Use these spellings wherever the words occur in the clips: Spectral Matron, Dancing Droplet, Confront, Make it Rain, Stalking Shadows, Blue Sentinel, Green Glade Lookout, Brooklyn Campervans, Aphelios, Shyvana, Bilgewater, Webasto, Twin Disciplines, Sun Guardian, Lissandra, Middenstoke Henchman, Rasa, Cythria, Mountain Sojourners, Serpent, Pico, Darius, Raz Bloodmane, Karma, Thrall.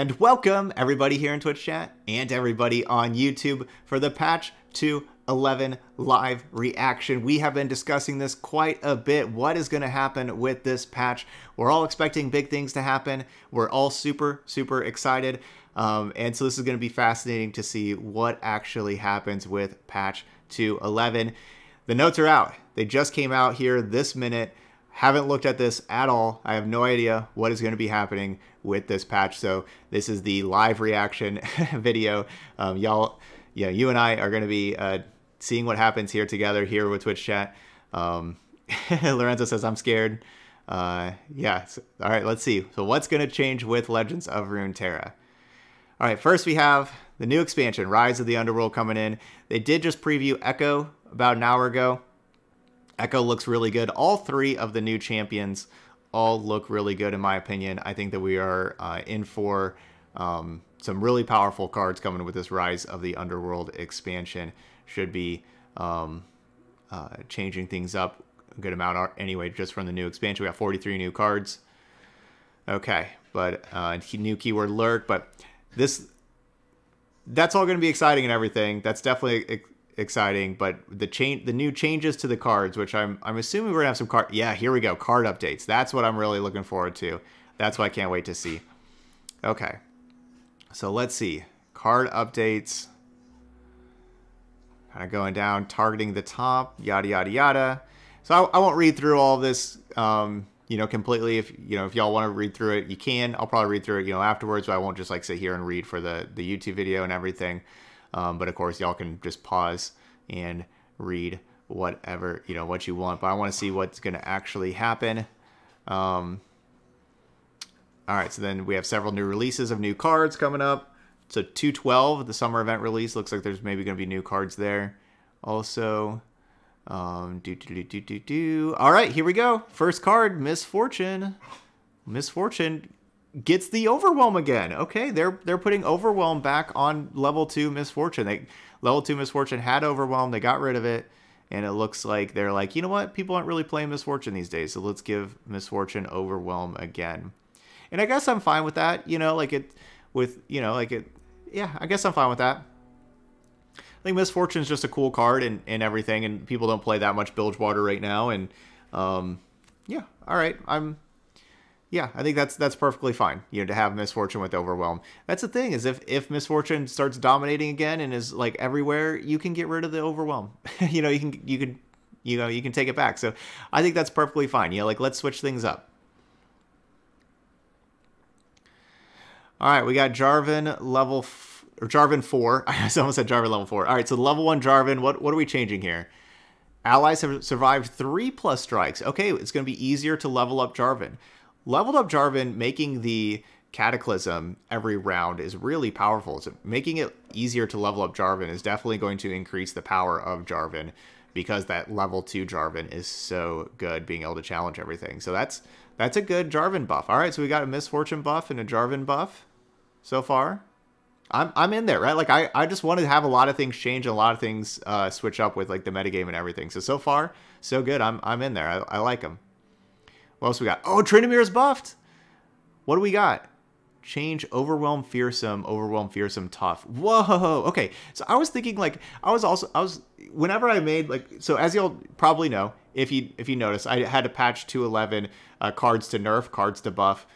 And welcome everybody here in Twitch chat and everybody on YouTube for the Patch 2.11 live reaction. We have been discussing this quite a bit. What is going to happen with this patch? We're all expecting big things to happen. We're all super excited. And so this is going to be fascinating to see what actually happens with Patch 2.11. The notes are out. They just came out here this minute. Haven't looked at this at all. I have no idea what is going to be happening with this patch. So this is the live reaction video. You and I are going to be seeing what happens here together here with Twitch chat. Lorenzo says, I'm scared. Yeah. So, all right, let's see. So what's going to change with Legends of Runeterra? All right, first we have the new expansion, Rise of the Underworld, coming in. They did just preview Echo about an hour ago. Echo looks really good. All three of the new champions all look really good, in my opinion. I think that we are in for some really powerful cards coming with this Rise of the Underworld expansion. Should be changing things up a good amount anyway, just from the new expansion. We got 43 new cards. Okay, but new keyword lurk, but that's all going to be exciting and everything. That's definitely exciting, but the new changes to the cards, which I'm assuming we're gonna have some card. Yeah, here we go, card updates. That's what I'm really looking forward to. That's what I can't wait to see. Okay, so let's see card updates. Kind of going down, targeting the top, yada yada yada. So I won't read through all this, completely. If if y'all want to read through it, you can. I'll probably read through it, afterwards. But I won't just like sit here and read for the YouTube video and everything. But of course, y'all can just pause and read whatever, what you want. But I want to see what's going to actually happen. All right, so then we have several new releases of new cards coming up. So 2.12, the summer event release, looks like there's maybe going to be new cards there. Also, all right, here we go. First card, Misfortune. Misfortune gets the Overwhelm again. Okay, they're putting Overwhelm back on level 2 Misfortune. Level 2 Misfortune had Overwhelm, they got rid of it, and it looks like they're like, you know what? People aren't really playing Misfortune these days, so let's give Misfortune Overwhelm again. And I guess I'm fine with that, yeah, I guess I'm fine with that. I think Misfortune's just a cool card and everything, and people don't play that much Bilgewater right now, and yeah, all right, I think that's perfectly fine, to have Misfortune with Overwhelm. That's the thing, is if Misfortune starts dominating again and is like everywhere, you can get rid of the Overwhelm. You can take it back. So I think that's perfectly fine. Let's switch things up. All right, we got Jarvan Jarvan 4. I almost said Jarvan level 4. All right, so level 1 Jarvan, what are we changing here? Allies have survived 3+ strikes. Okay, it's going to be easier to level up Jarvan. Leveled up Jarvan, making the Cataclysm every round is really powerful. So making it easier to level up Jarvan is definitely going to increase the power of Jarvan, because that level 2 Jarvan is so good, being able to challenge everything. So that's a good Jarvan buff. All right, so we got a Misfortune buff and a Jarvan buff so far. I'm in there, right? Like I just wanted to have a lot of things change, and a lot of things switch up with like the metagame and everything. So far so good. I'm in there. I like them. What else we got? Oh, Tryndamere is buffed. What do we got? Change Overwhelm Fearsome tough. Whoa. Okay. So I was thinking whenever I made as y'all probably know, if you notice, I had a patch 2.11 cards to nerf, cards to buff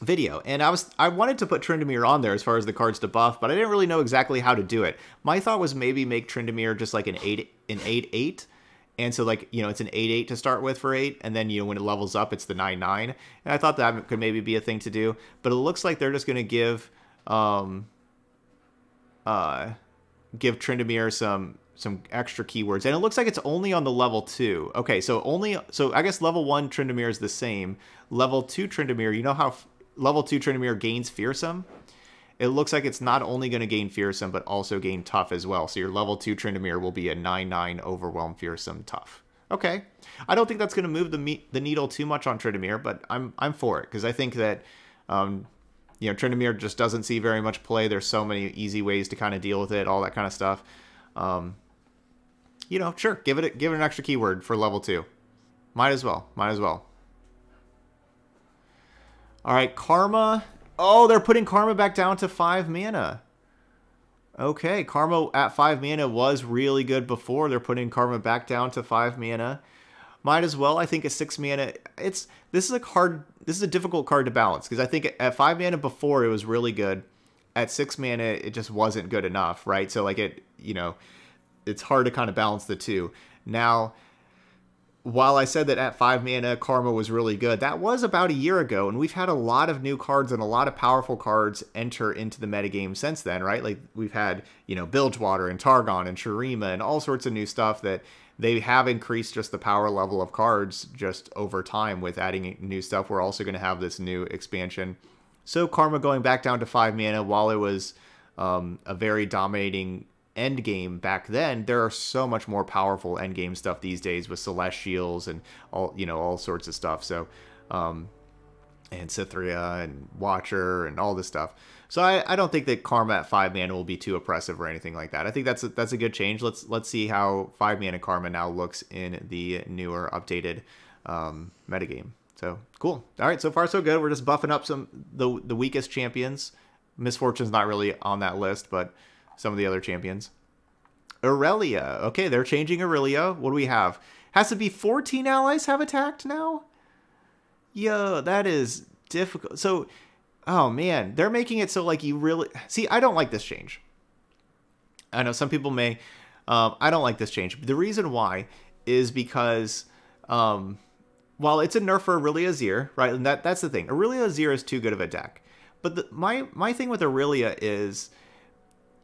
video. And I wanted to put Tryndamere on there as far as the cards to buff, but I didn't really know exactly how to do it. My thought was maybe make Tryndamere just like an 8/8. And so, it's an 8/8 to start with for 8, and then, when it levels up, it's the 9/9. And I thought that could maybe be a thing to do, but it looks like they're just going to give Tryndamere some extra keywords, and it looks like it's only on the level 2. Okay, so I guess level 1 Tryndamere is the same. Level 2 Tryndamere, how level 2 Tryndamere gains Fearsome? It looks like it's not only going to gain Fearsome, but also gain Tough as well. So your level 2 Tryndamere will be a 9/9 Overwhelm Fearsome Tough. Okay. I don't think that's going to move the needle too much on Tryndamere, but I'm for it, because I think that Tryndamere just doesn't see very much play. There's so many easy ways to kind of deal with it, all that kind of stuff. Sure, give it an extra keyword for level 2. Might as well. All right, Karma. Oh, they're putting Karma back down to 5 mana. Okay, Karma at 5 mana was really good before. They're putting Karma back down to 5 mana. Might as well. I think at 6 mana, this is a card. This is a difficult card to balance because I think at 5 mana before it was really good. At 6 mana, it just wasn't good enough, right? So like it, you know, it's hard to kind of balance the two. Now, while I said that at 5 mana, Karma was really good, that was about a year ago, and we've had a lot of new cards and a lot of powerful cards enter into the metagame since then, right? Like, we've had, you know, Bilgewater and Targon and Shurima and all sorts of new stuff that they have increased just the power level of cards just over time with adding new stuff. We're also going to have this new expansion. So Karma going back down to 5 mana, while it was a very dominating endgame back then, there are so much more powerful endgame stuff these days with Celestials and all, you know, all sorts of stuff. So, and Cythria and Watcher and all this stuff. So I don't think that Karma at 5 mana will be too oppressive or anything like that. I think that's a good change. Let's see how 5 mana Karma now looks in the newer updated metagame. So cool. All right, so far so good. We're just buffing up the weakest champions. Misfortune's not really on that list, but some of the other champions. Aurelia. Okay, they're changing Aurelia. What do we have? Has to be 14 allies have attacked now? Yo, that is difficult. So, oh man, they're making it so like you really... See, I don't like this change. I know some people may... I don't like this change. The reason why is because... while it's a nerf for Aurelia Azir, right? And that's the thing. Aurelia Azir is too good of a deck. But my thing with Aurelia is...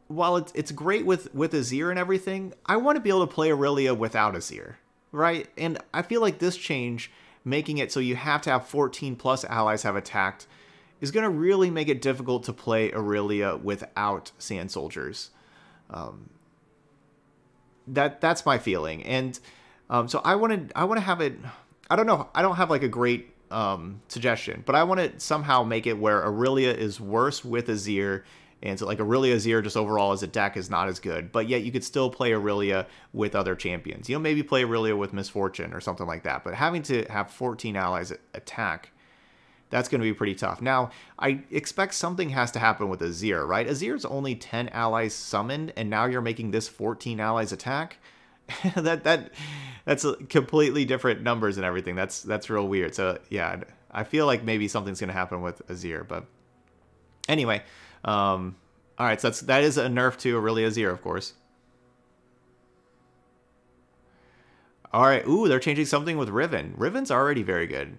while it's great with Azir and everything, I want to be able to play Aurelia without Azir, right? And I feel like this change, making it so you have to have 14 plus allies have attacked, is going to really make it difficult to play Aurelia without Sand Soldiers. That's my feeling, and so I want to have it. I don't know. I don't have like a great suggestion, but I want to somehow make it where Aurelia is worse with Azir. And so like Aurelia Azir just overall as a deck is not as good, but yet you could still play Aurelia with other champions. You know, maybe play Aurelia with Misfortune or something like that, but having to have 14 allies attack, that's going to be pretty tough. Now, I expect something has to happen with Azir, right? Azir's only 10 allies summoned, and now you're making this 14 allies attack? That's completely different numbers and everything. That's real weird. So yeah, I feel like maybe something's going to happen with Azir, but anyway... all right, so that is a nerf to Aurelia Azir, of course. All right, ooh, they're changing something with Riven. Riven's already very good.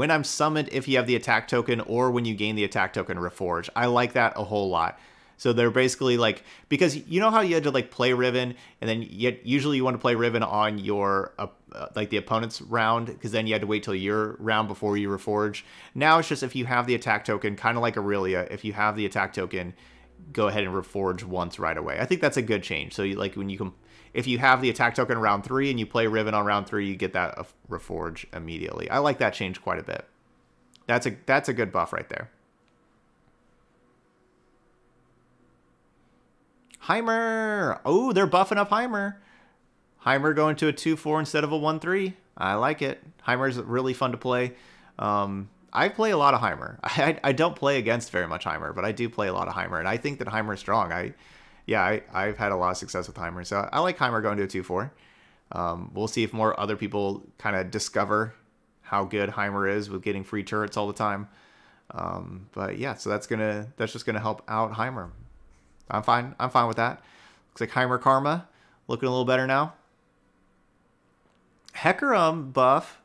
When I'm summoned, if you have the attack token, or when you gain the attack token, reforge. I like that a whole lot. So they're basically like, because you know how you had to like play Riven, and then usually you want to play Riven on your like the opponent's round, because then you had to wait till your round before you reforge. Now it's just if you have the attack token, kind of like Aurelia, if you have the attack token, go ahead and reforge once right away. I think that's a good change. So you, like when you can, if you have the attack token round 3 and you play Riven on round 3, you get that reforge immediately. I like that change quite a bit. That's a good buff right there. Heimer! Oh, they're buffing up Heimer. Heimer going to a 2-4 instead of a 1-3. I like it. Heimer's really fun to play. I play a lot of Heimer. I don't play against very much Heimer, but I do play a lot of Heimer, and I think that Heimer's strong. I've had a lot of success with Heimer, so I like Heimer going to a 2-4. We'll see if more other people kind of discover how good Heimer is with getting free turrets all the time. But yeah, so that's just gonna help out Heimer. I'm fine with that. Looks like Heimer Karma looking a little better now. Hecarim buff.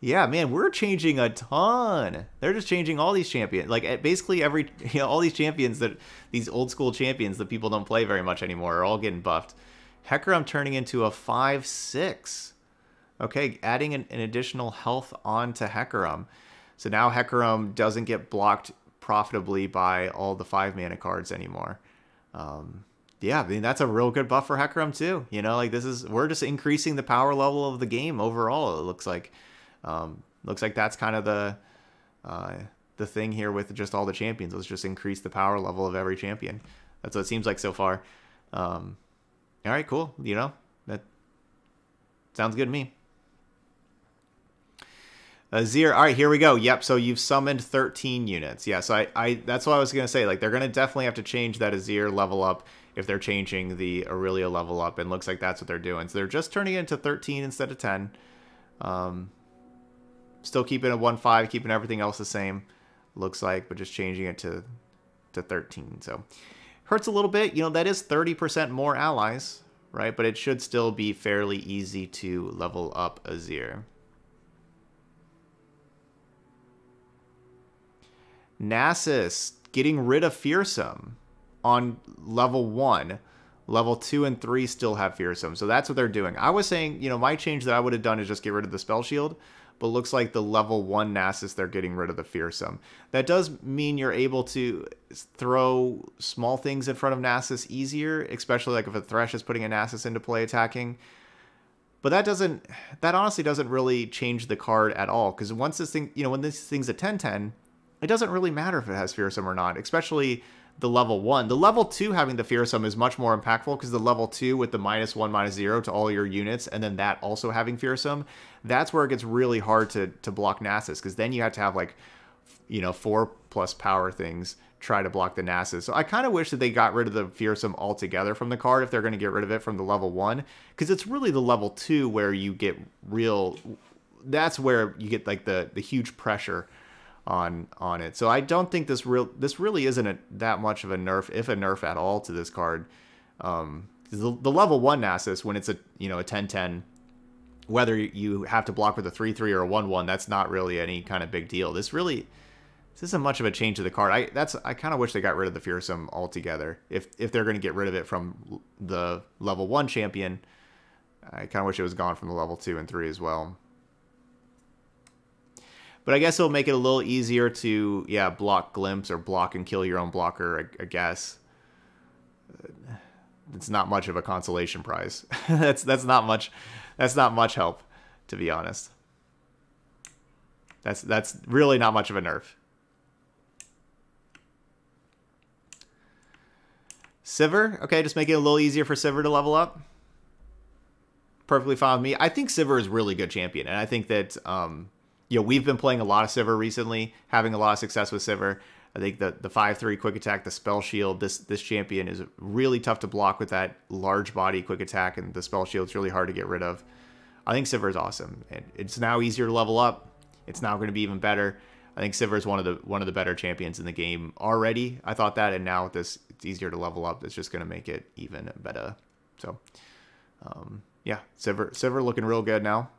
Yeah, man, we're changing a ton. They're just changing all these champions. Like basically every, you know, all these champions that these old school champions that people don't play very much anymore are all getting buffed. Hecarim turning into a 5/6. Okay, adding an additional health onto Hecarim. So now Hecarim doesn't get blocked profitably by all the 5 mana cards anymore. Yeah, I mean, that's a real good buff for Hecarim too. You know, like we're just increasing the power level of the game overall. It looks like that's kind of the thing here with just all the champions. Let's just increase the power level of every champion. That's what it seems like so far. All right, cool. You know, that sounds good to me. Azir, all right, here we go. Yep, so you've summoned 13 units. Yeah, so I that's what I was going to say. Like, they're going to definitely have to change that Azir level up if they're changing the Aurelia level up. And looks like that's what they're doing. So they're just turning it into 13 instead of 10. Still keeping a 1-5, keeping everything else the same, looks like, but just changing it to 13. So hurts a little bit. You know, that is 30% more allies, right? But it should still be fairly easy to level up Azir. Nasus getting rid of Fearsome on level 1. Level 2 and 3 still have Fearsome. So that's what they're doing. I was saying, you know, my change that I would have done is just get rid of the Spell Shield. But looks like the level 1 Nasus, they're getting rid of the Fearsome. That does mean you're able to throw small things in front of Nasus easier. Especially like if a Thresh is putting a Nasus into play attacking. But that doesn't, that honestly doesn't really change the card at all. Because once this thing, you know, when this thing's a 10-10... it doesn't really matter if it has Fearsome or not, especially the level 1. The level 2 having the Fearsome is much more impactful because the level 2 with the -1/-0 to all your units, and then that also having Fearsome, that's where it gets really hard to block Nasus, because then you have to have, like, you know, 4+ power things try to block the Nasus. So I kind of wish that they got rid of the Fearsome altogether from the card if they're going to get rid of it from the level 1, because it's really the level 2 where you get real... that's where you get, like, the huge pressure on it. So I don't think this really isn't that much of a nerf, if a nerf at all, to this card. The level 1 Nasus, when it's a, you know, a 10-10, whether you have to block with a 3-3 or a 1-1, that's not really any kind of big deal. This isn't much of a change to the card. I kind of wish they got rid of the Fearsome altogether. If they're going to get rid of it from the level 1 champion, I kind of wish it was gone from the level 2 and 3 as well. But I guess it'll make it a little easier to, yeah, block Glimpse or block and kill your own blocker, I guess. It's not much of a consolation prize. That's not much help, to be honest. That's really not much of a nerf. Sivir? Okay, just make it a little easier for Sivir to level up. Perfectly fine with me. I think Sivir is a really good champion, and I think that you know, we've been playing a lot of Sivir recently, having a lot of success with Sivir. I think the 5-3 quick attack, the spell shield, this champion is really tough to block with that large body quick attack, and the spell shield's really hard to get rid of. I think Sivir is awesome, and it's now easier to level up. It's now going to be even better. I think Sivir is one of the better champions in the game already. I thought that, and now with this, it's easier to level up. It's just going to make it even better. So, yeah, Sivir looking real good now.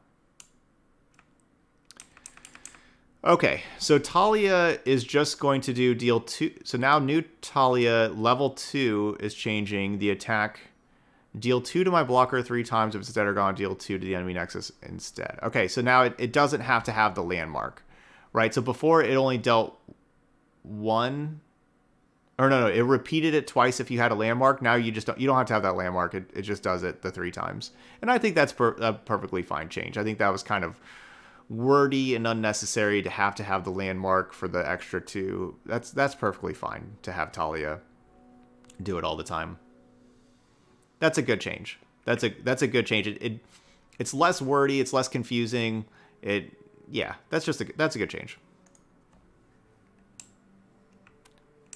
Okay, so Talia is just going to do deal 2. So now new Talia, level 2, is changing the attack. Deal 2 to my blocker 3 times if it's dead or gone. Deal 2 to the enemy nexus instead. Okay, so now it doesn't have to have the landmark, right? So before it only dealt 1. Or no, it repeated it twice if you had a landmark. Now you don't have to have that landmark. It just does it the 3 times. And I think that's a perfectly fine change. I think that was kind of wordy and unnecessary to have the landmark for the extra 2. That's perfectly fine to have Talia do it all the time. That's a good change. That's a good change. It's less wordy. It's less confusing. That's a good change.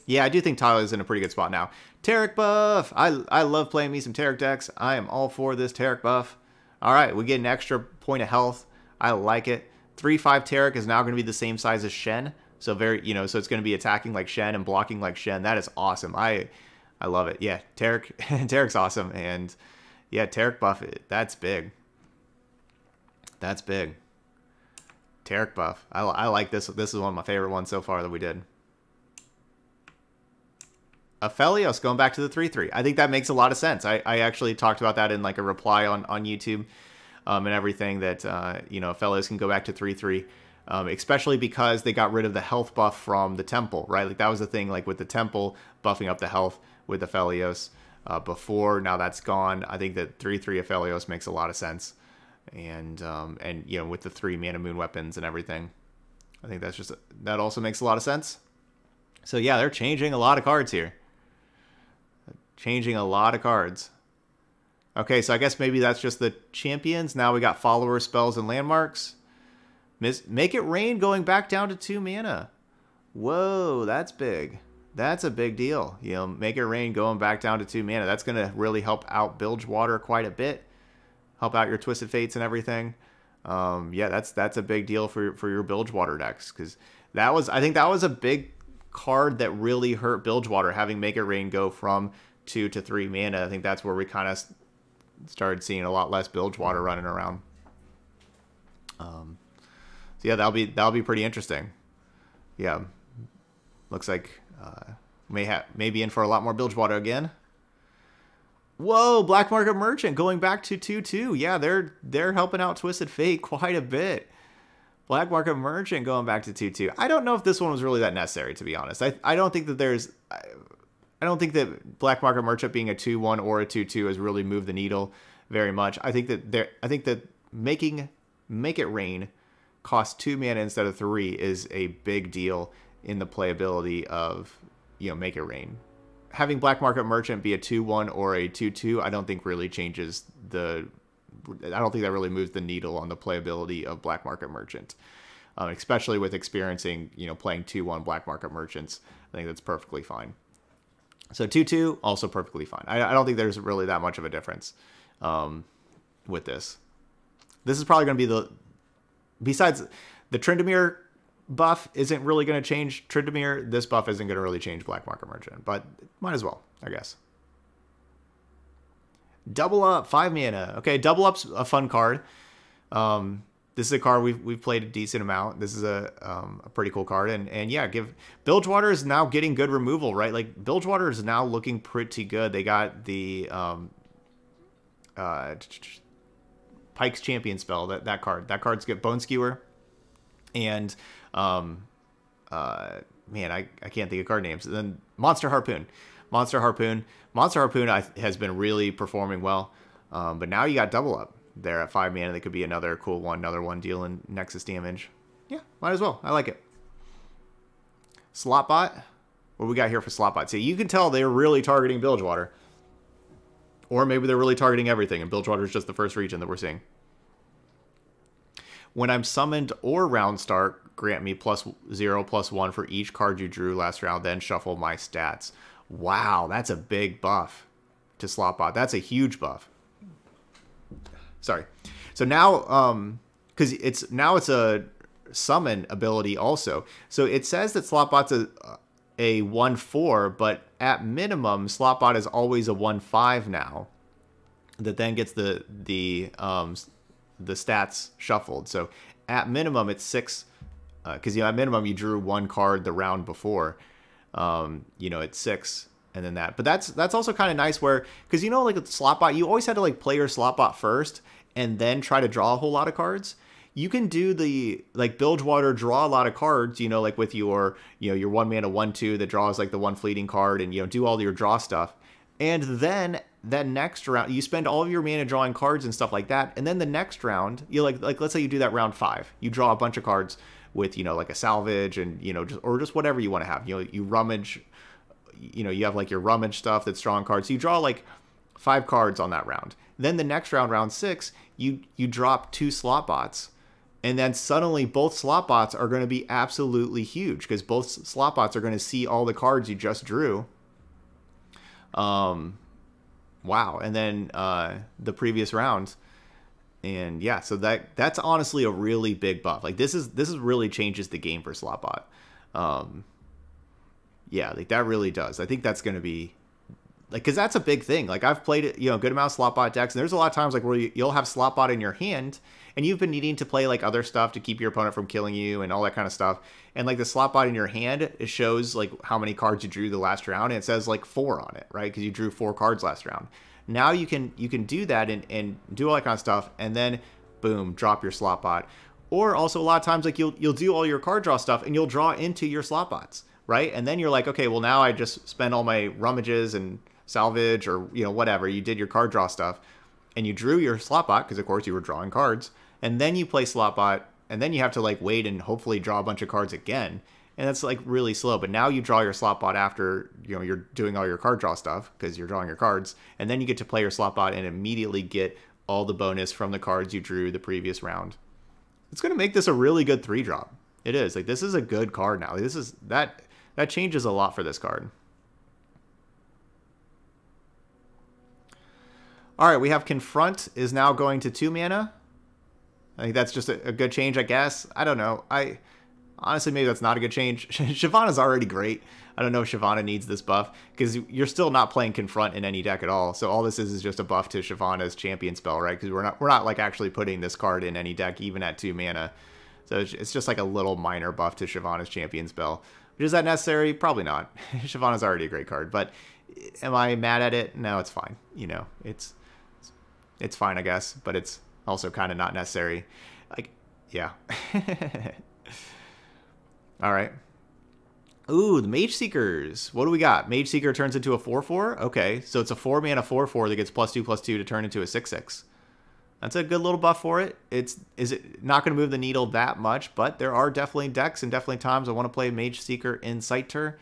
Yeah, I do think Talia's in a pretty good spot now. Taric buff. I love playing me some Taric decks. I am all for this Taric buff. All right, we get an extra point of health. I like it. 3-5 Taric is now going to be the same size as Shen. So so it's going to be attacking like Shen and blocking like Shen. That is awesome. I love it. Yeah, Taric's awesome. And yeah, Taric buff, that's big. That's big. Taric buff. I like this. This is one of my favorite ones so far that we did. Aphelios going back to the 3-3. I think that makes a lot of sense. I actually talked about that in like a reply on YouTube. And everything that, you know, Aphelios can go back to 3-3, especially because they got rid of the health buff from the temple, right? Like, that was the thing, like, with the temple, buffing up the health with Aphelios before. Now that's gone. I think that 3-3 Aphelios makes a lot of sense. And you know, with the 3 mana moon weapons and everything, I think that also makes a lot of sense. So, yeah, they're changing a lot of cards here. Changing a lot of cards. Okay, so I guess maybe that's just the champions. Now we got followers, spells, and landmarks. Make It Rain going back down to 2 mana. Whoa, that's big. That's a big deal. You know, Make It Rain going back down to 2 mana. That's going to really help out Bilgewater quite a bit. Help out your Twisted Fates and everything. Yeah, that's a big deal for your Bilgewater decks, because that was, I think that was a big card that really hurt Bilgewater, having Make It Rain go from 2 to 3 mana. I think that's where we kind of started seeing a lot less Bilgewater running around. So yeah, that'll be pretty interesting. Yeah, looks like may be in for a lot more Bilgewater again. Whoa, Black Market Merchant going back to 2/2. Yeah, they're helping out Twisted Fate quite a bit. Black Market Merchant going back to 2/2. I don't know if this one was really that necessary, to be honest. I don't think that I don't think that Black Market Merchant being a 2/1 or a 2/2 has really moved the needle very much. I think that making Make It Rain cost 2 mana instead of 3 is a big deal in the playability of, you know, Make It Rain. Having Black Market Merchant be a 2/1 or a 2/2, I don't think really changes the... I don't think that really moves the needle on the playability of Black Market Merchant, especially with experiencing, you know, playing 2/1 Black Market Merchants. I think that's perfectly fine. So 2/2 also perfectly fine. I don't think there's really that much of a difference with this. This is probably going to be the... Besides, the Tryndamere buff isn't really going to change Tryndamere. This buff isn't going to really change Black Market Merchant, but might as well, I guess. Double Up, 5 mana. Okay, Double Up's a fun card. This is a card we've played a decent amount. This is a pretty cool card, and yeah, Bilgewater is now getting good removal, right? Like Bilgewater is now looking pretty good. They got the Pike's Champion spell, that card's got Bone Skewer, and man, I can't think of card names. And then Monster Harpoon has been really performing well, but now you got Double Up there at 5 mana. That could be another cool one, another one dealing Nexus damage. Yeah, might as well. I like it. Slotbot, what we got here for Slotbot? See, you can tell they're really targeting Bilgewater. Or maybe they're really targeting everything, and Bilgewater is just the first region that we're seeing. When I'm summoned or round start, grant me +0/+1 for each card you drew last round, then shuffle my stats. Wow, that's a big buff to Slotbot. That's a huge buff. Sorry. So now, because it's a summon ability also. So it says that Slotbot's a 1/4, but at minimum, Slotbot is always a 1/5 now. That then gets the stats shuffled. So at minimum, it's 6, because you know, at minimum you drew 1 card the round before. You know, it's 6, and then that. But that's also kind of nice, where because you know, like with Slotbot, you always had to like play your Slotbot first and then try to draw a whole lot of cards. You can do the, like, Bilgewater draw a lot of cards, you know, like with your, you know, your 1 mana 1/2 that draws like the 1 fleeting card, and, you know, do all your draw stuff. And then that next round, you spend all of your mana drawing cards and stuff like that. And then the next round, you like let's say you do that round 5, you draw a bunch of cards with, you know, like a salvage and, you know, just, or just whatever you want to have, you know, you rummage, you know, you have like your rummage stuff that's drawing cards. So you draw like 5 cards on that round. Then the next round, round 6, you drop 2 Slotbots. And then suddenly both Slotbots are going to be absolutely huge, because both Slotbots are going to see all the cards you just drew. Wow. And then the previous round. And yeah, so that's honestly a really big buff. Like this really changes the game for Slotbot. Yeah, like that really does. I think that's going to be like, because that's a big thing. Like I've played, you know, a good amount of Slotbot decks, and there's a lot of times like where you'll have Slotbot in your hand, and you've been needing to play like other stuff to keep your opponent from killing you and all that kind of stuff. And like the Slotbot in your hand, it shows like how many cards you drew the last round, and it says like 4 on it, right? Because you drew 4 cards last round. Now you can do that and do all that kind of stuff, and then boom, drop your Slotbot. Or also a lot of times like you'll do all your card draw stuff, and you'll draw into your Slotbots, right? And then you're like, okay, well now I just spent all my rummages and salvage, or you know, whatever. You did your card draw stuff, and you drew your Slotbot, because of course you were drawing cards. And then you play Slotbot, and then you have to like wait and hopefully draw a bunch of cards again. And that's like really slow. But now you draw your Slotbot after, you know, you're doing all your card draw stuff, because you're drawing your cards. And then you get to play your Slotbot and immediately get all the bonus from the cards you drew the previous round. it's going to make this a really good 3-drop. It is. Like, this is a good card now. Like, this is that changes a lot for this card. All right, we have Confront is now going to 2 mana. I think that's just a good change, I guess. I don't know. I honestly, maybe that's not a good change. Shyvana's already great. I don't know if Shyvana needs this buff, because you're still not playing Confront in any deck at all. So all this is just a buff to Shyvana's champion spell, right? Because we're not like actually putting this card in any deck, even at 2 mana. So it's just like a little minor buff to Shyvana's champion spell. Is that necessary? Probably not. Shyvana's already a great card, but am I mad at it? No, it's fine. You know, it's fine, I guess, but it's also kind of not necessary. Like, yeah. All right. Ooh, the Mage Seekers. What do we got? Mage Seeker turns into a 4/4. Okay, so it's a 4-mana 4/4 that gets +2/+2 to turn into a 6/6. That's a good little buff for it. Is it not going to move the needle that much, but there are definitely decks and definitely times I want to play Mage Seeker Inciter,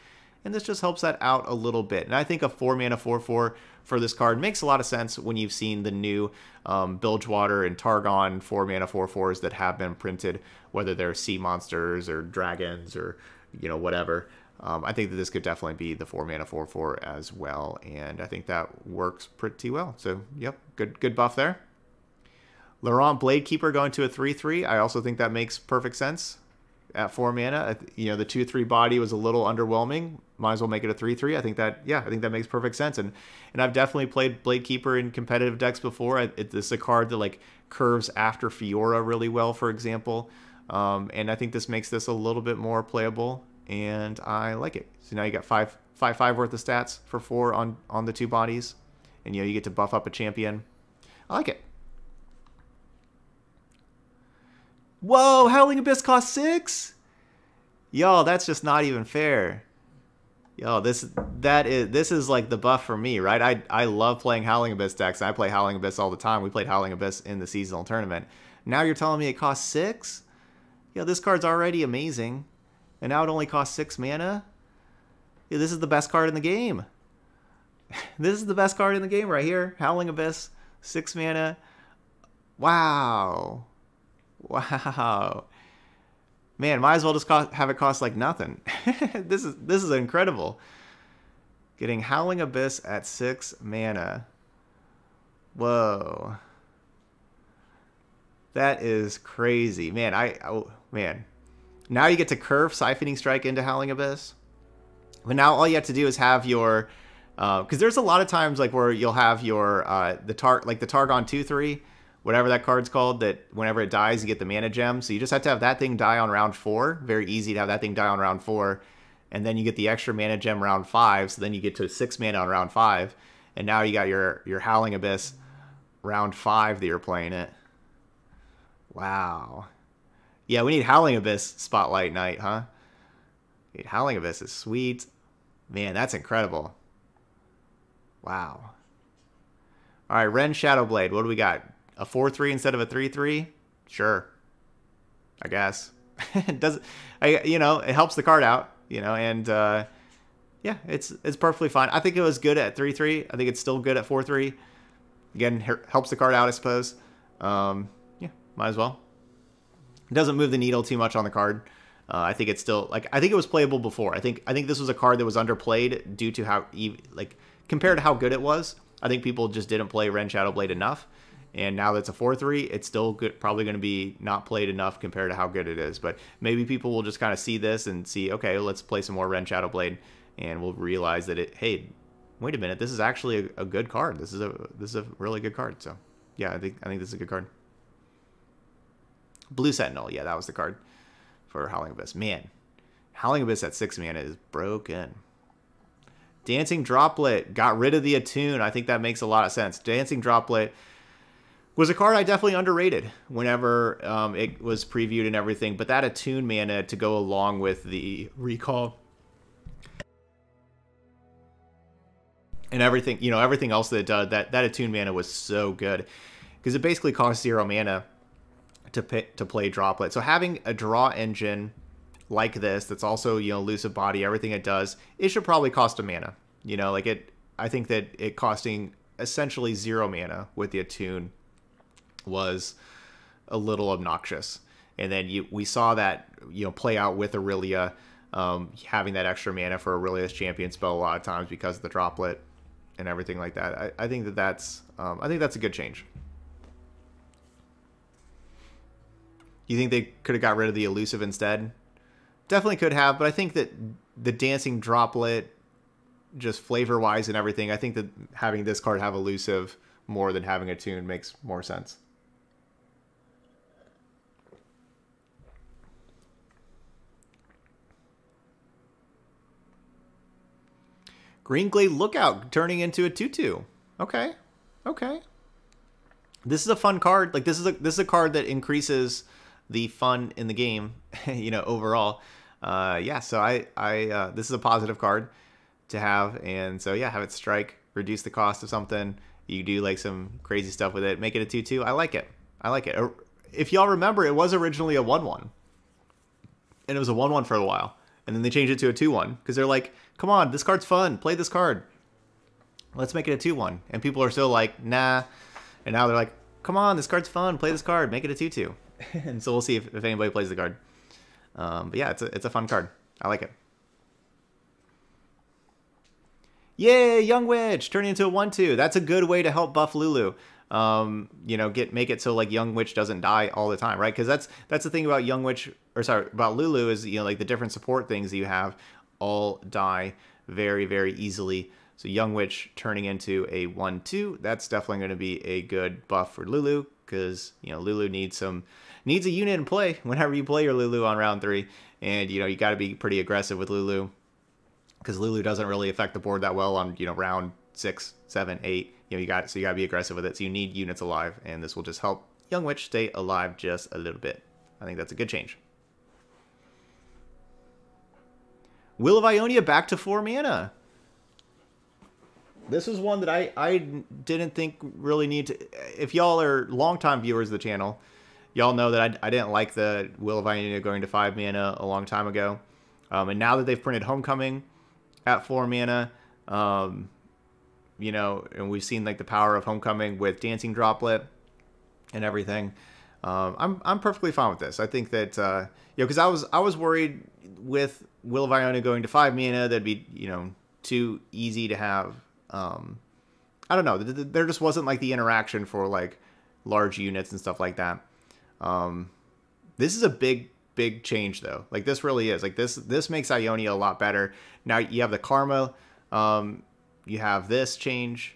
and this just helps that out a little bit. And I think a 4-mana 4/4 for this card makes a lot of sense when you've seen the new Bilgewater and Targon 4-mana 4/4s that have been printed, whether they're sea monsters or dragons or, you know, whatever. I think that this could definitely be the 4-mana 4/4 as well, and I think that works pretty well. So, yep, good buff there. Laurent Bladekeeper going to a 3/3. I also think that makes perfect sense. At 4 mana, you know, the 2/3 body was a little underwhelming. Might as well make it a 3/3. I think that, yeah, I think that makes perfect sense. And I've definitely played Bladekeeper in competitive decks before. It's a card that like curves after Fiora really well, for example. And I think this makes this a little bit more playable, and I like it. So now you got five worth of stats for 4 on the 2 bodies, and you know you get to buff up a champion. I like it. Whoa, Howling Abyss costs 6? Y'all, that's just not even fair. Y'all, this is like the buff for me, right? I love playing Howling Abyss decks. I play Howling Abyss all the time. We played Howling Abyss in the seasonal tournament. Now you're telling me it costs 6? Yo, this card's already amazing. And now it only costs 6 mana? Yo, this is the best card in the game. This is the best card in the game right here. Howling Abyss, 6 mana. Wow. Wow, man! Might as well just have it cost like nothing. This is incredible. Getting Howling Abyss at 6 mana. Whoa, that is crazy, man! Oh man, now you get to curve Siphoning Strike into Howling Abyss, but now all you have to do is have your, because there's a lot of times like where you'll have your the Targon 2/3. Whatever that card's called, that whenever it dies, you get the mana gem. So you just have to have that thing die on round 4. Very easy to have that thing die on round 4. And then you get the extra mana gem round 5. So then you get to 6 mana on round 5. And now you got your Howling Abyss round 5 that you're playing it. Wow. Yeah, we need Howling Abyss Spotlight Night, huh? Howling Abyss is sweet. Man, that's incredible. Wow. All right, Ren Shadowblade. What do we got? A 4/3 instead of a 3/3? Sure. I guess. It doesn't, you know, it helps the card out, you know, and yeah, it's perfectly fine. I think it was good at 3/3. I think it's still good at 4/3. Again, helps the card out, I suppose. Yeah, might as well. It doesn't move the needle too much on the card. I think it's still, like, I think it was playable before. I think this was a card that was underplayed due to how, like, compared to how good it was. I think people just didn't play Ren Shadowblade enough. And now that's a 4/3, it's still good, probably going to be not played enough compared to how good it is. But maybe people will just kind of see this and see, okay, let's play some more Ren Shadowblade, and we'll realize that it, hey, wait a minute, this is actually a good card. This is a really good card. So yeah, I think this is a good card. Blue Sentinel, yeah, that was the card for Howling Abyss. Man, Howling Abyss at 6 mana is broken. Dancing Droplet got rid of the Attune. I think that makes a lot of sense. Dancing Droplet was a card I definitely underrated whenever it was previewed and everything, but that Attune mana to go along with the recall and everything, you know, everything else that it does, that Attune mana was so good because it basically costs 0 mana to play Droplet. So having a draw engine like this that's also, you know, elusive body, everything it does, it should probably cost a mana. You know, like it, I think that it costing essentially 0 mana with the Attune was a little obnoxious, And then we saw that play out with Aurelia, having that extra mana for Aurelia's champion spell a lot of times because of the droplet and everything like that. I think that that's a good change. You think they could have got rid of the elusive instead? Definitely could have, but I think that the dancing droplet, just flavor-wise and everything, I think that having this card have elusive more than having a tune makes more sense. Green Glade Lookout turning into a 2/2. Okay, okay. This is a fun card. Like this is a card that increases the fun in the game, overall. Yeah, so I this is a positive card to have, and so yeah, have it strike, reduce the cost of something. You do like some crazy stuff with it. Make it a 2/2. I like it. I like it. If y'all remember, it was originally a 1/1, and it was a 1/1 for a while, and then they changed it to a 2/1 because they're like, come on, this card's fun. Play this card. Let's make it a 2/1. And people are still like, nah. And now they're like, come on, this card's fun. Play this card. Make it a 2/2. And so we'll see if anybody plays the card. But yeah, it's a fun card. I like it. Yay, Young Witch turning into a 1/2. That's a good way to help buff Lulu. Make it so like Young Witch doesn't die all the time, right? Because that's the thing about Young Witch, or sorry, about Lulu is like the different support things that you have all die very, very easily. So Young Witch turning into a 1/2, that's definitely going to be a good buff for Lulu, because Lulu needs a unit in play whenever you play your Lulu on round 3, and you got to be pretty aggressive with Lulu, because Lulu doesn't really affect the board that well on round 6, 7, 8. You got to be aggressive with it. So you need units alive, and this will just help Young Witch stay alive just a little bit. I think that's a good change. Will of Ionia back to 4 mana. This is one that I didn't think really need to... If y'all are longtime viewers of the channel, y'all know that I didn't like the Will of Ionia going to 5 mana a long time ago. And now that they've printed Homecoming at 4 mana, and we've seen like the power of Homecoming with Dancing Droplet and everything, I'm perfectly fine with this. I think that, because I was worried with Will of Ionia going to 5 mana, that'd be, too easy to have... I don't know. There just wasn't like the interaction for like large units and stuff like that. This is a big change though. Like this really is like this makes Ionia a lot better. Now you have the Karma. You have this change.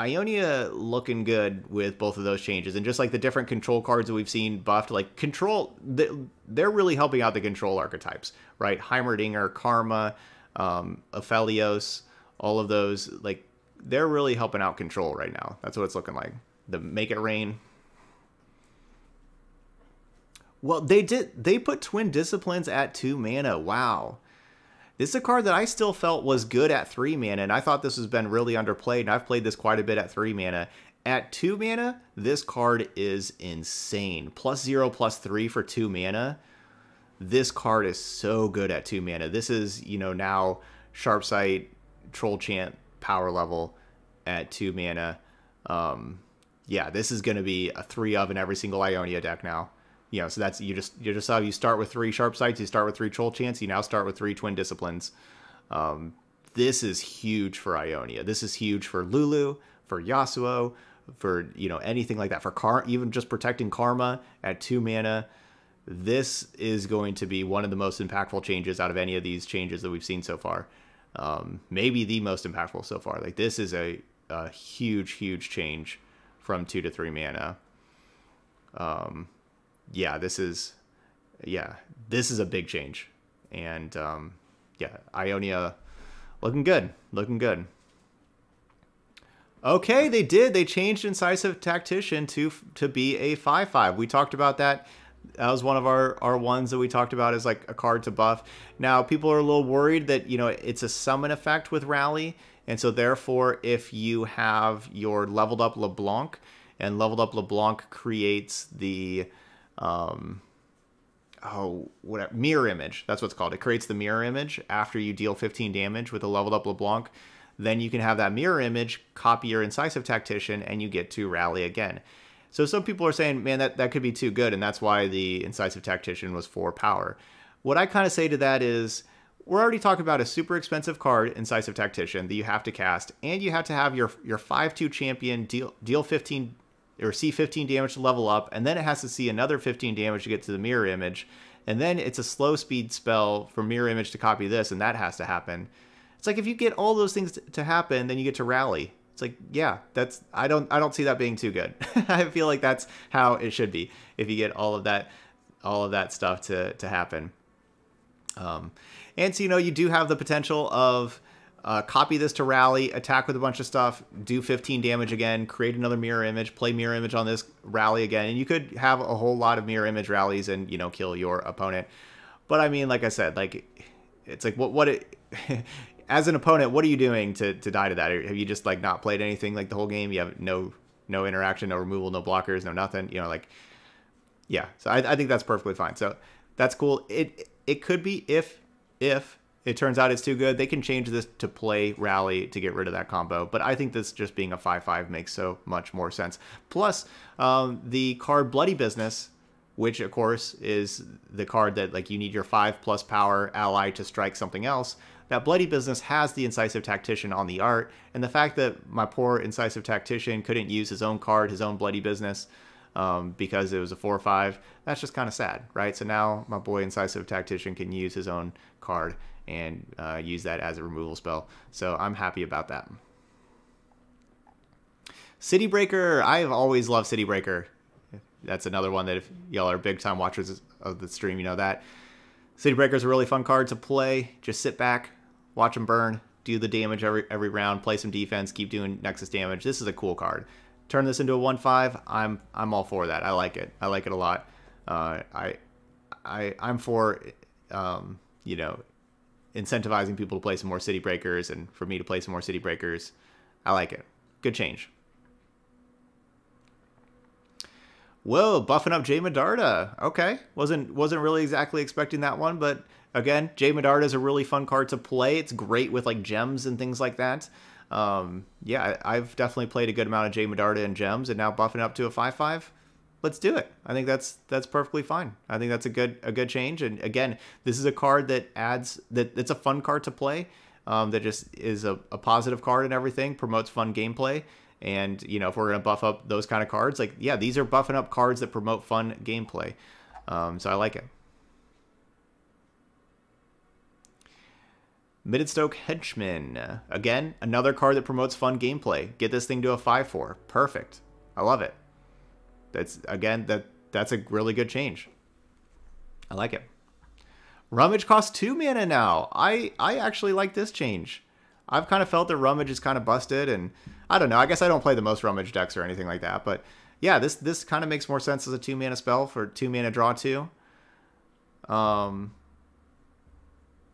Ionia looking good with both of those changes, and just like the different control cards that we've seen buffed, like control, they're really helping out the control archetypes, right? Heimerdinger, Karma, Aphelios. All of those, like, they're really helping out control right now. That's what it's looking like. The Make It Rain. Well, they put Twin Disciplines at 2 mana. Wow. This is a card that I still felt was good at 3 mana, and I thought this has been really underplayed, and I've played this quite a bit at 3 mana. At 2 mana, this card is insane. +0/+3 for 2 mana. This card is so good at 2 mana. This is, now Sharpsight... Troll Chant power level at 2 mana. Yeah, this is going to be a 3 of in every single Ionia deck now. So that's you just how you start with 3 Sharp Sights, you start with 3 Troll Chants, you now start with 3 Twin Disciplines. This is huge for Ionia. This is huge for Lulu, for Yasuo, for anything like that, for even just protecting Karma at 2 mana. This is going to be one of the most impactful changes out of any of these changes that we've seen so far. Maybe the most impactful so far. Like this is a huge change from 2 to 3 mana. This is a big change, and yeah, Ionia looking good, Okay, they changed Incisive Tactician to be a 5/5. We talked about that. That was one of our ones that we talked about as like a card to buff. Now people are a little worried that it's a summon effect with Rally, and so therefore if you have your leveled up LeBlanc, and leveled up LeBlanc creates the mirror image. That's what's called. It creates the mirror image after you deal 15 damage with a leveled up LeBlanc. Then you can have that mirror image copy your Incisive Tactician, and you get to Rally again. So some people are saying, man, that could be too good, and that's why the Incisive Tactician was 4 power. What I kind of say to that is, we're already talking about a super expensive card, Incisive Tactician, that you have to cast, and you have to have your 5/2 champion deal 15 or see 15 damage to level up, and then it has to see another 15 damage to get to the mirror image, and then it's a slow speed spell for mirror image to copy this, and that has to happen. It's like, if you get all those things to happen, then you get to rally. It's like, yeah, that's I don't see that being too good. I feel like that's how it should be, if you get all of that stuff to happen. And so, you know, you do have the potential of copy this to rally, attack with a bunch of stuff, do 15 damage again, create another mirror image, play mirror image on this, rally again, and you could have a whole lot of mirror image rallies and, you know, kill your opponent. But I mean, like I said, like, it's like what as an opponent, what are you doing to die to that? Have you just like not played anything like the whole game? You have no interaction, no removal, no blockers, no nothing, you know, like, yeah. So I think that's perfectly fine. So that's cool. It could be, if it turns out it's too good, they can change this to play rally to get rid of that combo. But I think this just being a 5/5 makes so much more sense. Plus, the card Bloody Business, which of course is the card that like you need your 5+ power ally to strike something else. That Bloody Business has the Incisive Tactician on the art, and the fact that my poor Incisive Tactician couldn't use his own card, his own Bloody Business, because it was a 4/5, that's just kind of sad, right? So now my boy Incisive Tactician can use his own card and use that as a removal spell. So I'm happy about that. City Breaker. I've always loved City Breaker. That's another one that if y'all are big time watchers of the stream, you know that. City Breaker's a really fun card to play. Just sit back, watch them burn, do the damage every round, play some defense, keep doing Nexus damage. This is a cool card. Turn this into a 1/5. I'm all for that. I like it. I like it a lot. I'm for you know, incentivizing people to play some more City Breakers, and for me to play some more City Breakers. I like it. Good change. Whoa, buffing up Jay Medarda. Okay, wasn't really exactly expecting that one, but again, Jay Medarda is a really fun card to play. It's great with like gems and things like that. Yeah, I've definitely played a good amount of Jay Medarda and gems, and now buffing up to a 5/5. Let's do it. I think that's perfectly fine. I think that's a good change. And again, this is a card that adds that. It's a fun card to play. That just is a positive card and everything. Promotes fun gameplay. And, you know, if we're going to buff up those kind of cards, like, yeah, these are buffing up cards that promote fun gameplay. So I like it. Middenstoke Henchman. Again, another card that promotes fun gameplay. Get this thing to a 5/4. Perfect. I love it. That's, again, that's a really good change. I like it. Rummage costs 2 mana now. I actually like this change. I've kind of felt that Rummage is kind of busted, and I don't know. I guess I don't play the most Rummage decks or anything like that, but yeah, this kind of makes more sense as a 2 mana spell for 2 mana draw 2.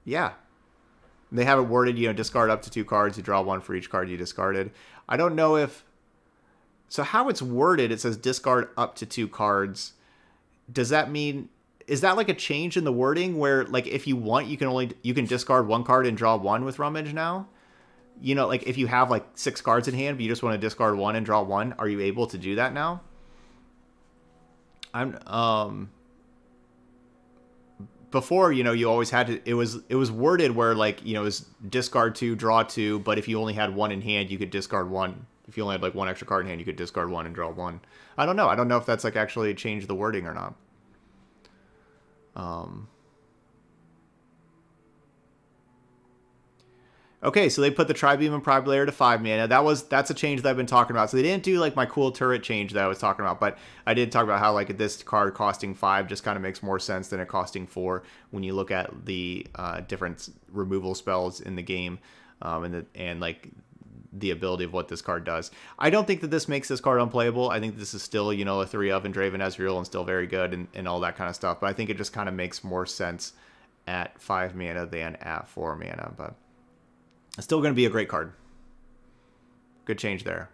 Yeah, they have it worded, you know, discard up to 2 cards, you draw 1 for each card you discarded. I don't know if so how it's worded. It says discard up to 2 cards. Does that mean? Is that like a change in the wording where like if you want you can discard 1 card and draw 1 with Rummage now? You know, like if you have like 6 cards in hand, but you just want to discard 1 and draw 1, are you able to do that now? I'm before, you know, you always had to, it was worded where like, you know, it's discard 2, draw 2, but if you only had 1 in hand, you could discard 1. If you only had like 1 extra card in hand, you could discard 1 and draw 1. I don't know. I don't know if that's like actually changed the wording or not. Okay, so they put the Tribeam and Pryblade to 5 mana. That's a change that I've been talking about. So they didn't do like my cool turret change that I was talking about, but I did talk about how like this card costing 5 just kind of makes more sense than it costing 4 when you look at the different removal spells in the game, and like the ability of what this card does. I don't think that this makes this card unplayable. I think this is still, you know, a 3/of and Draven Ezreal and still very good and all that kind of stuff. But I think it just kind of makes more sense at 5 mana than at 4 mana. But it's still going to be a great card. Good change there.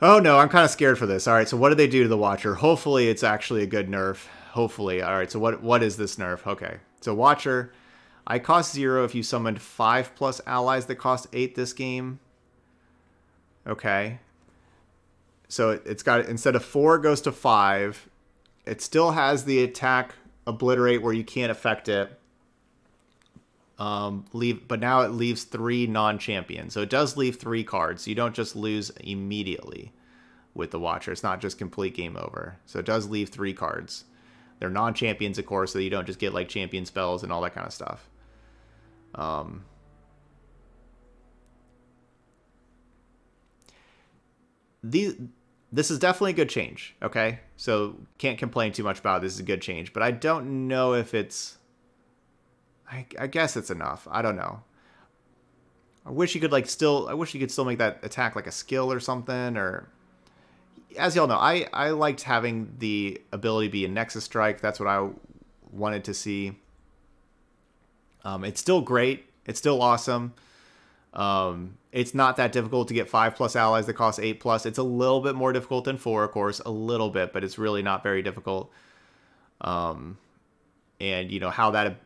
Oh no, I'm kind of scared for this. All right, so what do they do to the Watcher? Hopefully it's actually a good nerf. Hopefully. All right, so what is this nerf? Okay, so Watcher, I cost 0 if you summoned 5+ allies that cost 8 this game. Okay, So it's got, instead of 4, it goes to 5. It still has the attack obliterate where you can't affect it. But now it leaves 3 non-champions. So it does leave 3 cards. So you don't just lose immediately with the Watcher. It's not just complete game over. So it does leave 3 cards. They're non-champions, of course, so you don't just get like champion spells and all that kind of stuff. This is definitely a good change, okay? So can't complain too much about it. This is a good change, but I don't know if it's... I guess it's enough. I don't know. I wish you could like still... I wish you could still make that attack like a skill or something, or... As y'all know, I liked having the ability to be a Nexus Strike. That's what I wanted to see. It's still great. It's still awesome. It's not that difficult to get 5+ allies that cost 8+. It's a little bit more difficult than 4, of course, a little bit, but it's really not very difficult. And you know how that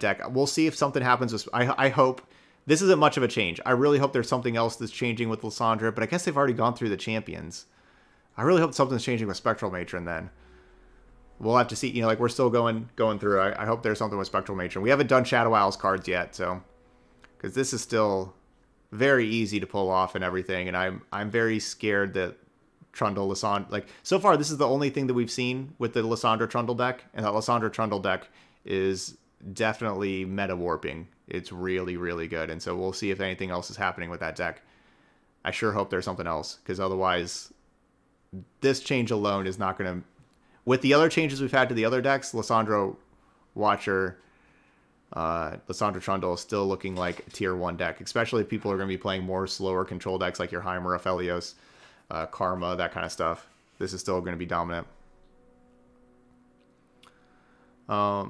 deck. We'll see if something happens with, I hope this isn't much of a change. I really hope there's something else that's changing with Lissandra, but I guess they've already gone through the champions. I really hope something's changing with Spectral Matron then. We'll have to see. You know, like we're still going through. I hope there's something with Spectral Matron. We haven't done Shadow Owl's cards yet, so because this is still very easy to pull off and everything, and I'm very scared that Trundle Lissandra, like so far this is the only thing that we've seen with the Lissandra Trundle deck, and that Lissandra Trundle deck is definitely meta warping. It's really, really good, and so we'll see if anything else is happening with that deck. I sure hope there's something else, because otherwise this change alone is not going to... With the other changes we've had to the other decks, Lissandra Watcher, Lissandra Trundle is still looking like a tier 1 deck, especially if people are going to be playing more slower control decks like your Heimer, Aphelios, Karma, that kind of stuff. This is still going to be dominant. I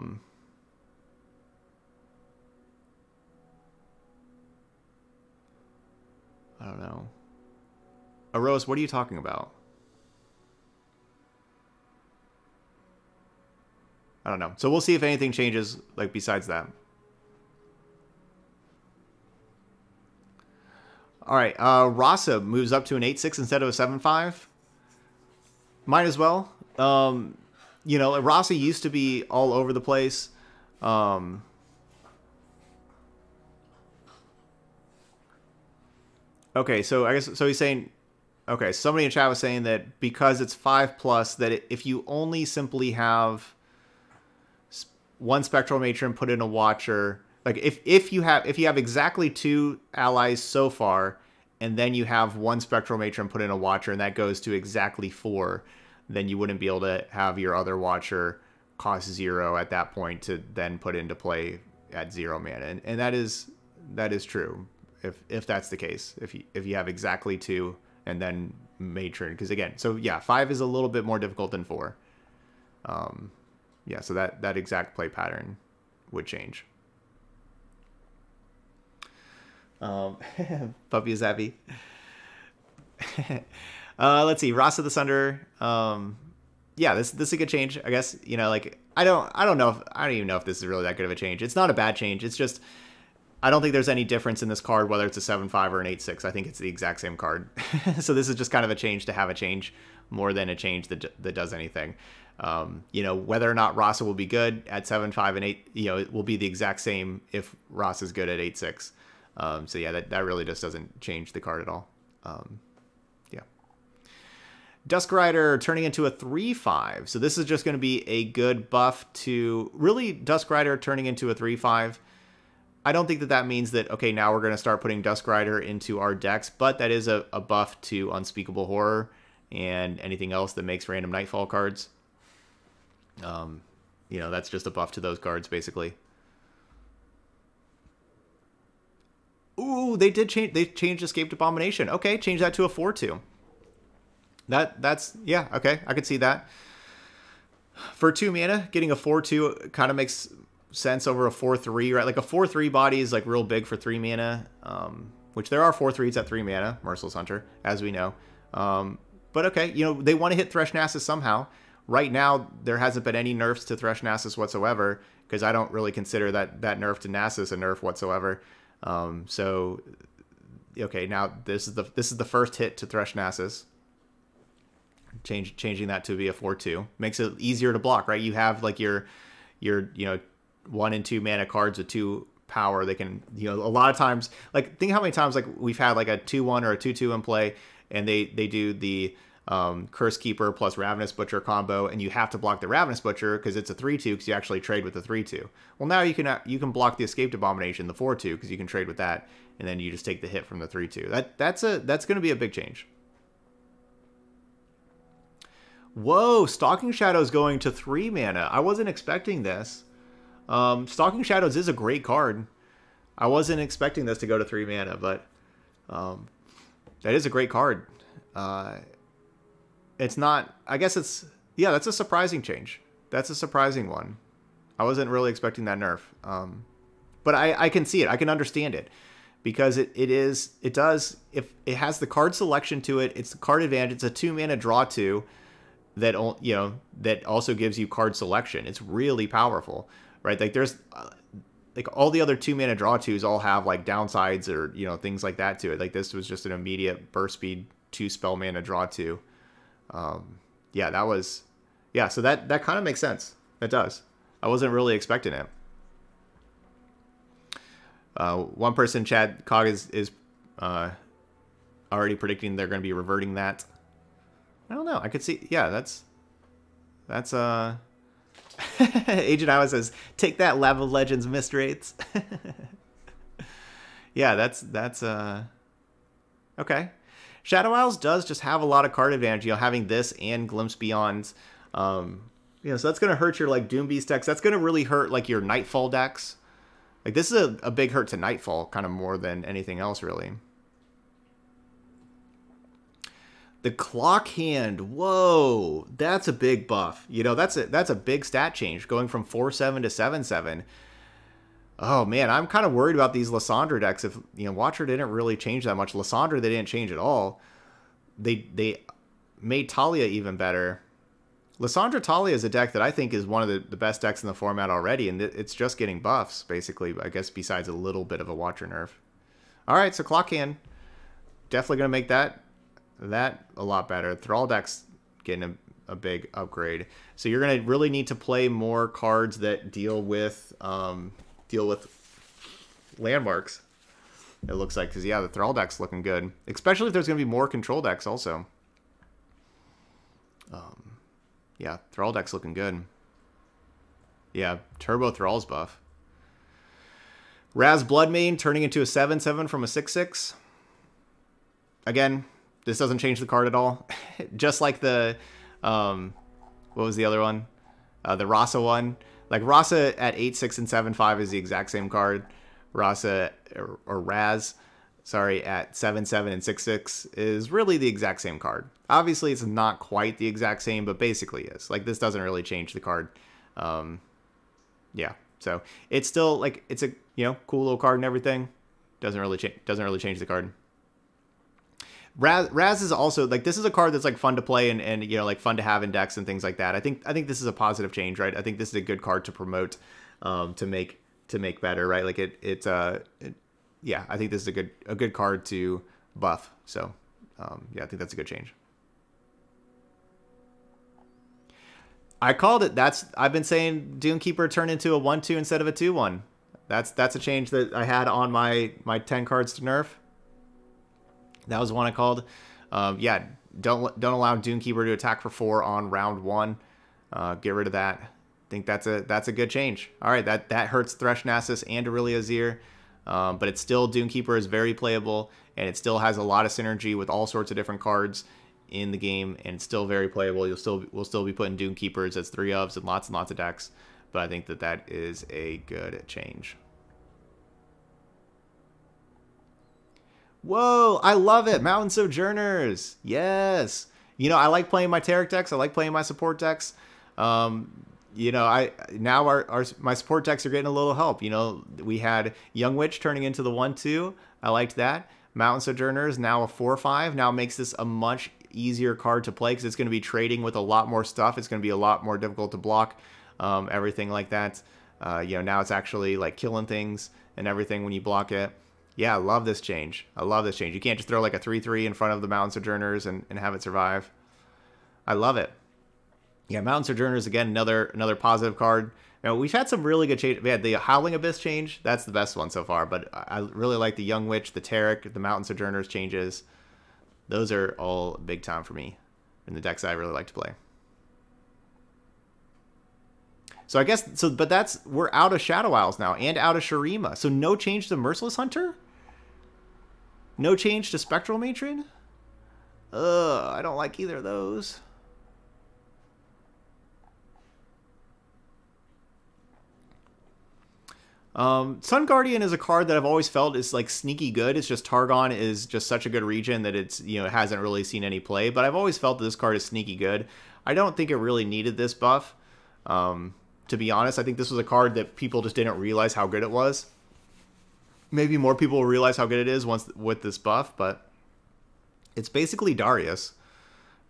don't know. Arose, what are you talking about? I don't know. So we'll see if anything changes, like, besides that. All right. Rasa moves up to an 8-6 instead of a 7-5. Might as well. You know, Rasa used to be all over the place. Okay, so I guess... So he's saying... Okay, somebody in chat was saying that because it's 5+, that if you only simply have... 1 Spectral Matron, put in a Watcher. Like if you have exactly 2 allies so far, and then you have 1 Spectral Matron, put in a Watcher, and that goes to exactly 4, then you wouldn't be able to have your other Watcher cost 0 at that point to then put into play at 0 mana. And that is true. If that's the case, if you have exactly 2 and then Matron, because again, so yeah, 5 is a little bit more difficult than 4. Yeah, so that exact play pattern would change. Puppy is happy. Let's see, Rasa the Sunderer. Yeah, this is a good change, I guess. You know, like I don't even know if this is really that good of a change. It's not a bad change. It's just I don't think there's any difference in this card whether it's a 7-5 or an 8-6. I think it's the exact same card. So this is just kind of a change to have a change, more than a change that does anything. You know, whether or not Rasa will be good at 7-5 and 8, you know, it will be the exact same if Rasa is good at 8-6. So yeah, that really just doesn't change the card at all. Yeah. Duskrider turning into a 3-5. So this is just going to be a good buff to really Duskrider turning into a 3-5. I don't think that means that, okay, now we're going to start putting Duskrider into our decks, but that is a buff to Unspeakable Horror and anything else that makes random Nightfall cards. You know, that's just a buff to those cards, basically. Ooh, they did change. They changed Escaped Abomination. Okay, change that to a 4-2. That's yeah. Okay, I could see that. For 2 mana, getting a 4-2 kind of makes sense over a 4-3, right? Like a 4-3 body is like real big for 3 mana. Which there are 4-3s at 3 mana. Merciless Hunter, as we know. But okay, you know they want to hit Thresh Nasus somehow. Right now, there hasn't been any nerfs to Thresh Nasus whatsoever, because I don't really consider that nerf to Nasus a nerf whatsoever. So, okay, now this is the first hit to Thresh Nasus. changing that to be a 4/2 makes it easier to block, right? You have like your you know, 1 and 2 mana cards with 2 power. They can, you know, a lot of times, like, think how many times like we've had like a 2/1 or a 2/2 in play, and they do the Curse Keeper plus Ravenous Butcher combo, and you have to block the Ravenous Butcher because it's a 3/2, because you actually trade with the 3/2. Well, now you can block the Escaped Abomination, the 4/2, because you can trade with that, and then you just take the hit from the 3/2. That's going to be a big change. Whoa, Stalking Shadows going to 3 mana. I wasn't expecting this. Stalking Shadows is a great card. I wasn't expecting this to go to 3 mana, but that is a great card. It's not, I guess it's, yeah, that's a surprising change. That's a surprising one. I wasn't really expecting that nerf. But I can see it. I can understand it, because it does, if it has the card selection to it, it's the card advantage. It's a 2 mana draw 2 that, you know, that also gives you card selection. It's really powerful, right? Like there's like all the other 2 mana draw 2s all have like downsides or, you know, things like that to it. Like this was just an immediate burst speed 2 spell mana draw 2. Yeah, that was, yeah, so that kind of makes sense. It does. I wasn't really expecting it. One person, Chad Cog, is already predicting they're going to be reverting that. I don't know. I could see, yeah, that's Agent Iowa says, take that, Lab of Legends missed rates. Yeah, that's okay. Shadow Isles does just have a lot of card advantage, you know, having this and Glimpse Beyond. You know, so that's going to hurt your, like, Doombeast decks. That's going to really hurt, like, your Nightfall decks. Like, this is a big hurt to Nightfall, kind of more than anything else, really. The Clock Hand. Whoa! That's a big buff. You know, that's a big stat change, going from 4/7 to 7/7. Oh, man, I'm kind of worried about these Lissandra decks. If, you know, Watcher didn't really change that much. Lissandra, they didn't change at all. They made Talia even better. Lissandra Talia is a deck that I think is one of the best decks in the format already, and it's just getting buffs, basically, I guess, besides a little bit of a Watcher nerf. All right, so Clock Hand. Definitely going to make that a lot better. Thrall deck's getting a big upgrade. So you're going to really need to play more cards that deal with landmarks, it looks like, because, yeah, the Thrall deck's looking good, especially if there's going to be more control decks also. Yeah, Thrall deck's looking good. Yeah, Turbo Thrall's buff. Raz Bloodmane turning into a 7/7 from a 6/6. Again, this doesn't change the card at all. Just like the, what was the other one? The Rasa one. Like, Rasa at 8/6 and 7/5 is the exact same card. Rasa, or Raz, sorry, at 7/7 and 6/6 is really the exact same card. Obviously, it's not quite the exact same, but basically is. Like, this doesn't really change the card. Yeah, so it's still, like, it's a, you know, cool little card and everything. Doesn't really change the card. Raz is also, like, this is a card that's, like, fun to play and you know, like, fun to have in decks and things like that. I think this is a positive change, right? I think this is a good card to promote, to make better, right? Like, yeah, I think this is a good card to buff. So, yeah, I think that's a good change. I called it. I've been saying Doomkeeper turned into a 1/2 instead of a 2/1. That's a change that I had on my 10 cards to nerf. That was the one I called. Yeah, don't allow Doomkeeper to attack for 4 on round 1. Get rid of that. I think that's a good change. All right, that hurts Thresh Nasus and Aurelia Azir, but it's still, Doomkeeper is very playable, and it still has a lot of synergy with all sorts of different cards in the game, and it's still very playable. We'll still be putting Doomkeepers as 3/ofs and lots of decks, but I think that is a good change. Whoa, I love it. Mountain Sojourners. Yes. You know, I like playing my Taric decks. I like playing my support decks. You know, my support decks are getting a little help. You know, we had Young Witch turning into the 1/2. I liked that. Mountain Sojourners, now a 4/5. Now makes this a much easier card to play, because it's going to be trading with a lot more stuff. It's going to be a lot more difficult to block, everything like that. You know, now it's actually, like, killing things and everything when you block it. Yeah, I love this change. I love this change. You can't just throw like a 3/3 in front of the Mountain Sojourners and have it survive. I love it. Yeah, Mountain Sojourners, again, another positive card. You know, we've had some really good changes. We had the Howling Abyss change. That's the best one so far. But I really like the Young Witch, the Taric, the Mountain Sojourners changes. Those are all big time for me in the decks I really like to play. So I guess, so, but that's, we're out of Shadow Isles now and out of Shurima. So no change to Merciless Hunter? No change to Spectral Matron? I don't like either of those. Sun Guardian is a card that I've always felt is like sneaky good. It's just Targon is just such a good region that it's, you know, it hasn't really seen any play, but I've always felt that this card is sneaky good. I don't think it really needed this buff. To be honest, I think this was a card that people just didn't realize how good it was. Maybe more people will realize how good it is once with this buff, but it's basically Darius.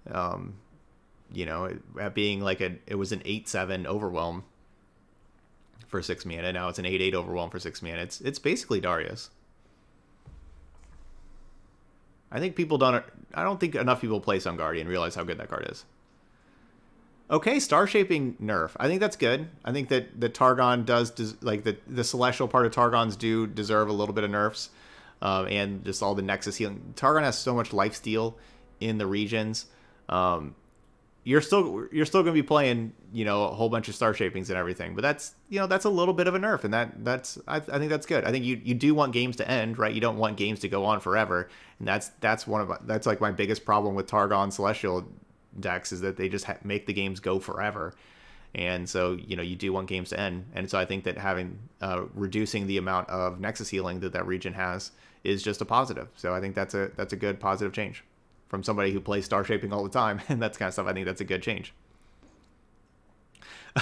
You know, at being like it was an 8/7 overwhelm for 6 mana. Now it's an 8/8 overwhelm for 6 mana. It's basically Darius. I think people don't. I don't think enough people play Sun Guardian realize how good that card is. Okay, Star Shaping nerf. I think that's good. I think that the Targon does like the celestial part of Targons do deserve a little bit of nerfs, and just all the Nexus healing. Targon has so much lifesteal in the regions. You're still going to be playing, you know, a whole bunch of Star Shapings and everything, but that's, you know, that's a little bit of a nerf, and I think that's good. I think you do want games to end, right? You don't want games to go on forever, and that's like my biggest problem with Targon Celestial decks is that they just make the games go forever, and so, you know, you do want games to end, and so I think that having reducing the amount of Nexus healing that region has is just a positive. So I think that's a good positive change. From somebody who plays Star Shaping all the time and that kind of stuff, I think that's a good change.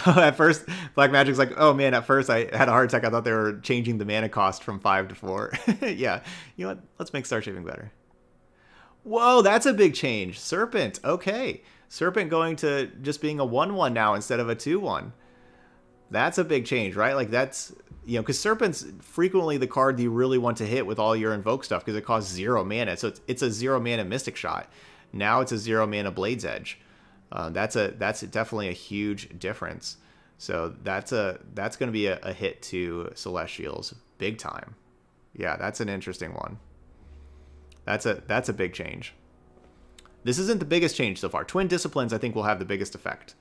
At first, Black Magic's like, oh man, at first I had a heart attack. I thought they were changing the mana cost from 5 to 4. Yeah, you know what? Let's make Star Shaping better. Whoa, that's a big change. Serpent, okay. Serpent going to just being a 1/1 now instead of a 2/1. That's a big change, right? Like that's, you know, because Serpent's frequently the card that you really want to hit with all your Invoke stuff because it costs 0 mana. So it's a 0 mana Mystic Shot. Now it's a 0 mana Blade's Edge. That's definitely a huge difference. So that's going to be a hit to Celestials big time. Yeah, that's an interesting one. That's a big change. This isn't the biggest change so far. Twin Disciplines, I think, will have the biggest effect.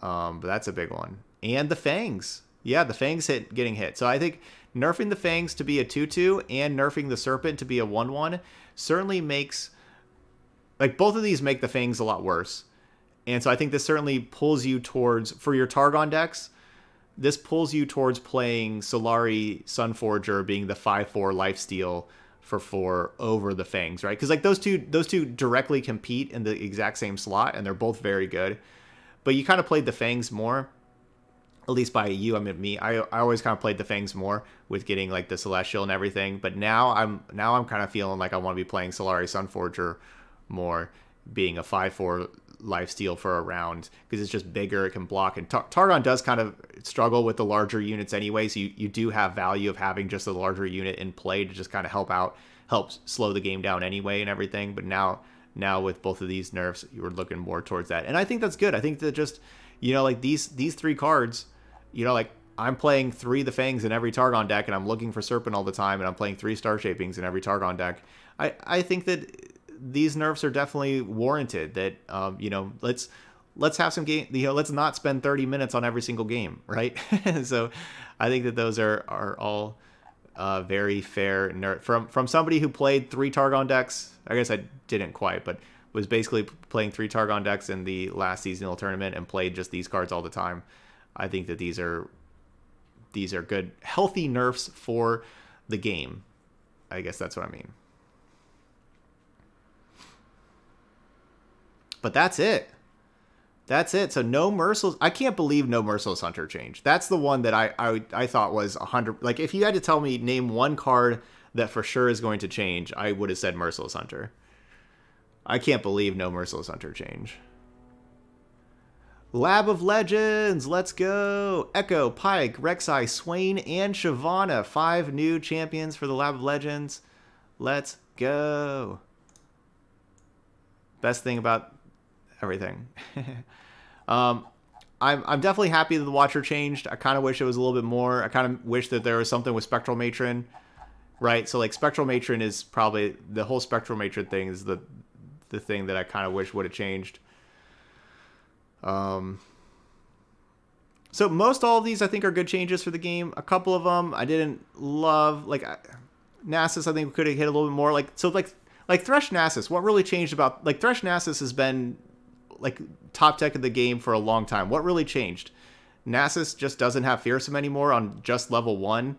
But that's a big one. And the Fangs. Yeah, the Fangs getting hit. So I think nerfing the Fangs to be a 2/2 and nerfing the Serpent to be a 1/1 certainly makes... Like, both of these make the Fangs a lot worse. And so I think this certainly pulls you towards... For your Targon decks, this pulls you towards playing Solari Sunforger being the 5/4 lifesteal for 4 over the Fangs, right? Because, like, those two directly compete in the exact same slot, and they're both very good. But you kind of played the Fangs more... At least by you, I mean me. I always kind of played the Fangs more with getting like the Celestial and everything, but now I'm kind of feeling like I want to be playing Solari Sunforger more, being a 5/4 lifesteal for a round because it's just bigger. It can block, and Targon does kind of struggle with the larger units anyway. So you do have value of having just the larger unit in play to just kind of help slow the game down anyway and everything. But now with both of these nerfs, you were looking more towards that, and I think that's good. I think that just, you know, like these 3 cards. You know, like, I'm playing 3 the Fangs in every Targon deck, and I'm looking for Serpent all the time, and I'm playing 3 Star Shapings in every Targon deck. I think that these nerfs are definitely warranted. That, you know, let's have some game, you know, let's not spend 30 minutes on every single game, right? So I think that those are all very fair nerfs. From somebody who played 3 Targon decks, I guess I didn't quite, but was basically playing 3 Targon decks in the last seasonal tournament and played just these cards all the time. I think that these are good, healthy nerfs for the game. I guess that's what I mean. But that's it. That's it. So no Merciless... I can't believe no Merciless Hunter change. That's the one that I thought was 100... Like, if you had to tell me, name one card that for sure is going to change, I would have said Merciless Hunter. I can't believe no Merciless Hunter change. Lab of Legends, let's go! Echo, Pike, Rek'Sai, Swain, and Shyvana. 5 new champions for the Lab of Legends. Let's go! Best thing about everything. I'm definitely happy that the Watcher changed. I kind of wish it was a little bit more. I kind of wish that there was something with Spectral Matron, right? So like Spectral Matron is probably the whole Spectral Matron thing is the thing that I kind of wish would have changed. So most all of these I think are good changes for the game. A couple of them I didn't love, like Nasus. I think we could have hit a little bit more. Like so like Thresh Nasus. What really changed about like Thresh Nasus has been like top tech of the game for a long time. What really changed? Nasus just doesn't have Fearsome anymore on just level 1.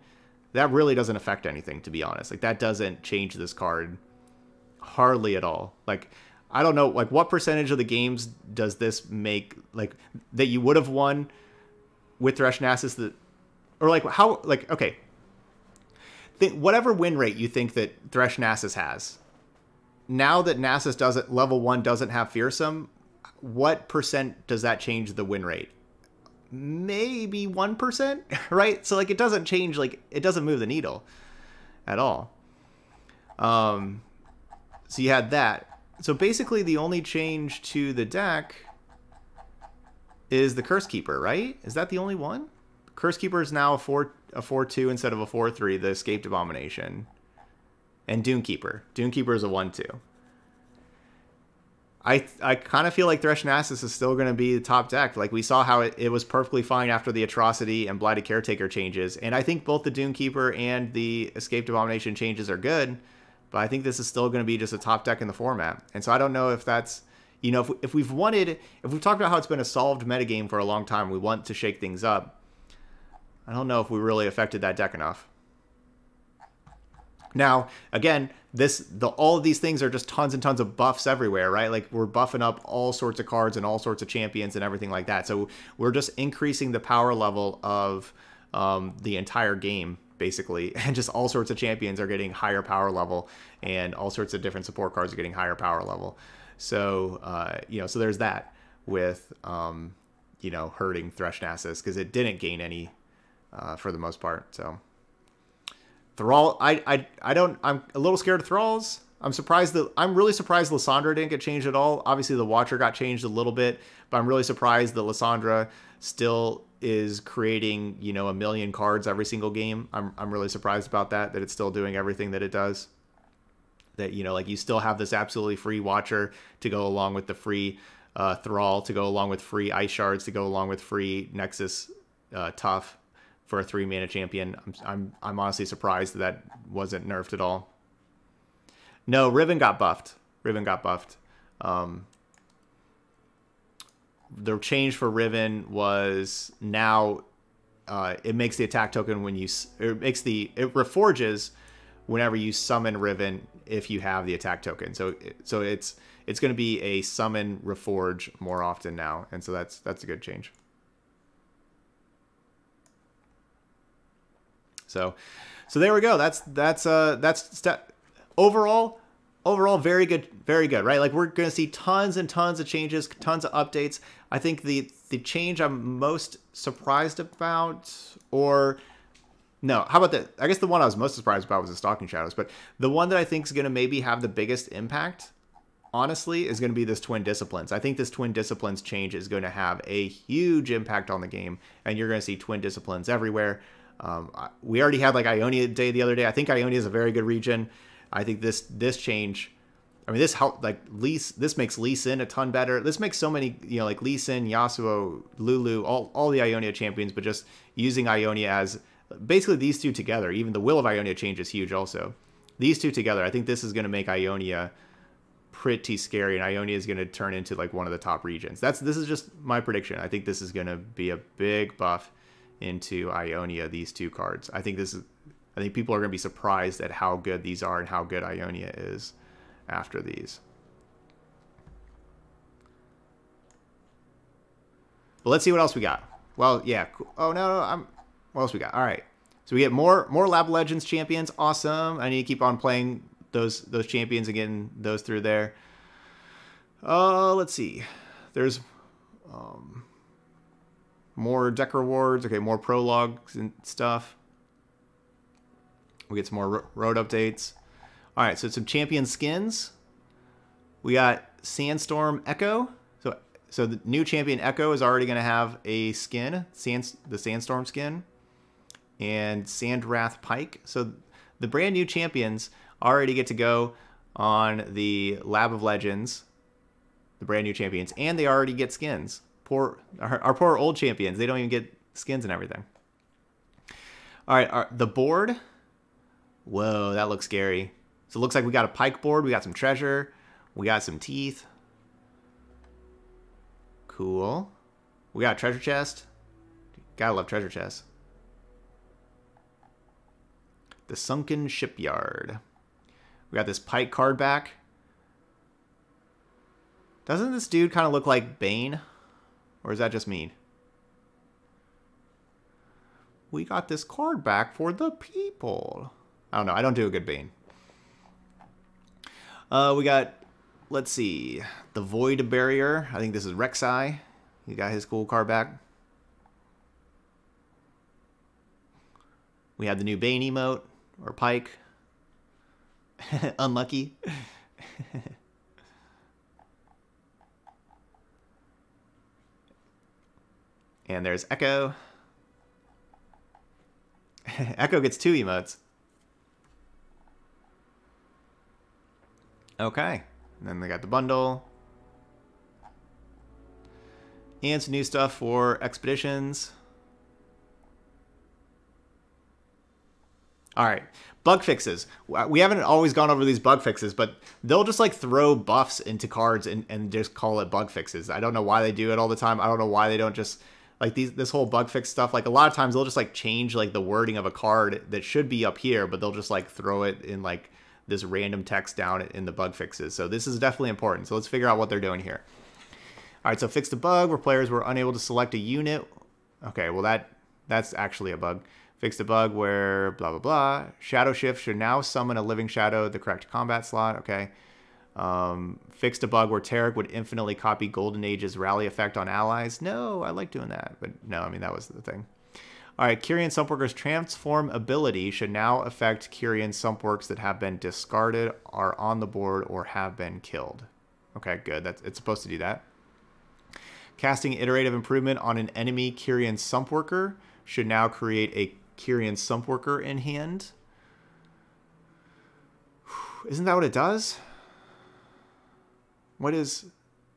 That really doesn't affect anything, to be honest. Like that doesn't change this card hardly at all. Like I don't know, like what percentage of the games does this make, like that you would have won with Thresh Nasus, that, or like how, like okay, whatever win rate you think that Thresh Nasus has, now that Nasus doesn't level 1 doesn't have Fearsome, what percent does that change the win rate? Maybe 1%, right? So like it doesn't change, like it doesn't move the needle at all. So you had that. So basically the only change to the deck is the Curse Keeper, right? Is that the only one? Curse Keeper is now a 4/2 instead of a 4/3, the Escaped Abomination. And Dune Keeper. Dune Keeper is a 1/2. I kind of feel like Thresh Nasus is still going to be the top deck. Like we saw how it was perfectly fine after the Atrocity and Blighted Caretaker changes. And I think both the Dune Keeper and the Escaped Abomination changes are good. But I think this is still going to be just a top deck in the format. And so I don't know if that's, you know, if we've wanted, if we've talked about how it's been a solved metagame for a long time, we want to shake things up. I don't know if we really affected that deck enough. Now, again, all of these things are just tons and tons of buffs everywhere, right? Like we're buffing up all sorts of cards and all sorts of champions and everything like that. So we're just increasing the power level of the entire game, basically, and just all sorts of champions are getting higher power level, and all sorts of different support cards are getting higher power level. So you know, so there's that with you know, hurting Thresh Nasus because it didn't gain any for the most part. So Thrall, I'm a little scared of Thralls. I'm really surprised Lissandra didn't get changed at all. Obviously the Watcher got changed a little bit, but I'm really surprised that Lissandra still is creating, you know, a million cards every single game. I'm really surprised about that, that it's still doing everything that it does. That, you know, like you still have this absolutely free Watcher to go along with the free Thrall, to go along with free Ice Shards, to go along with free Nexus Tough for a 3-mana champion. I'm honestly surprised that wasn't nerfed at all. No, Riven got buffed. Riven got buffed. The change for Riven was now it makes the attack token when you... It reforges whenever you summon Riven if you have the attack token. So it's going to be a summon reforge more often now. And so that's a good change. So there we go. That's overall very good, right? Like we're going to see tons and tons of changes, tons of updates. I think the change I'm most surprised about, or no, how about that? I guess the one I was most surprised about was the Stalking Shadows, but the one that I think is going to maybe have the biggest impact, honestly, is going to be this Twin Disciplines. I think this Twin Disciplines change is going to have a huge impact on the game, and you're going to see Twin Disciplines everywhere. We already had like Ionia Day the other day. I think Ionia is a very good region. I think this change, I mean, this helped, like this makes Lee Sin a ton better. This makes so many, you know, like Lee Sin, Yasuo, Lulu, all the Ionia champions, but just using Ionia as basically these two together. Even the Will of Ionia change is huge also. These two together, I think this is going to make Ionia pretty scary, and Ionia is going to turn into like one of the top regions. This is just my prediction. I think this is going to be a big buff into Ionia, these two cards. I think people are going to be surprised at how good these are and how good Ionia is after these. But let's see what else we got. Well, yeah. Oh no, what else we got? All right. So we get more Lab of Legends champions. Awesome. I need to keep on playing those champions and getting those through there. Let's see. There's more deck rewards. Okay, more prologues and stuff. We get some more road updates. All right, so some champion skins. We got Sandstorm Echo. So So the new champion Echo is already going to have a skin, the Sandstorm skin, and Sandwrath Pike. So the brand new champions already get to go on the Lab of Legends, the brand new champions, and they already get skins. Poor, our poor old champions, they don't even get skins and everything. All right, the board. Whoa, that looks scary. So it looks like we got a pike board, we got some treasure, we got some teeth. Cool. We got a treasure chest. Gotta love treasure chests. The sunken shipyard. We got this pike card back. Doesn't this dude kind of look like Bane? Or is that just mean? We got this card back for the people. I don't know. I don't do a good Bane. We got... Let's see. The Void Barrier. I think this is Rek'Sai. He got his cool card back. We have the new Bane emote, or Pike. Unlucky. And there's Echo. Echo gets 2 emotes. Okay. And then they got the bundle. And some new stuff for expeditions. All right, bug fixes. We haven't always gone over these bug fixes, but they'll just like throw buffs into cards and just call it bug fixes. I don't know why they do it all the time. I don't know why they don't just like this whole bug fix stuff. Like a lot of times they'll just like change like the wording of a card that should be up here, but they'll just like throw it in like this random text down in the bug fixes. So this is definitely important. So let's figure out what they're doing here. All right, so fix the bug where players were unable to select a unit. Okay, well that's actually a bug. Fix the bug where blah, blah, blah. Shadow Shift should now summon a living shadow, the correct combat slot, okay. Fix the bug where Taric would infinitely copy Golden Age's rally effect on allies. No, I like doing that, but no, I mean, that was the thing. All right, Kyrian Sumpworker's transform ability should now affect Kyrian Sumpworks that have been discarded, are on the board, or have been killed. Okay, good. It's supposed to do that. Casting Iterative Improvement on an enemy Kyrian Sumpworker should now create a Kyrian Sumpworker in hand. Isn't that what it does? What is...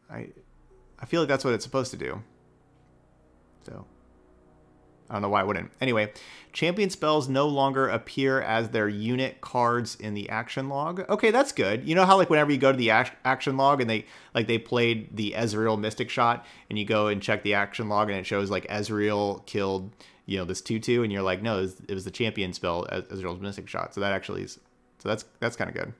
I feel like that's what it's supposed to do. So... I don't know why I wouldn't. Anyway, champion spells no longer appear as their unit cards in the action log. Okay, that's good. You know how like whenever you go to the action log and they played the Ezreal Mystic Shot and you go and check the action log and it shows like Ezreal killed, you know, this 2/2 and you're like, no, it was the champion spell Ezreal's Mystic Shot. So that actually is, so that's kind of good.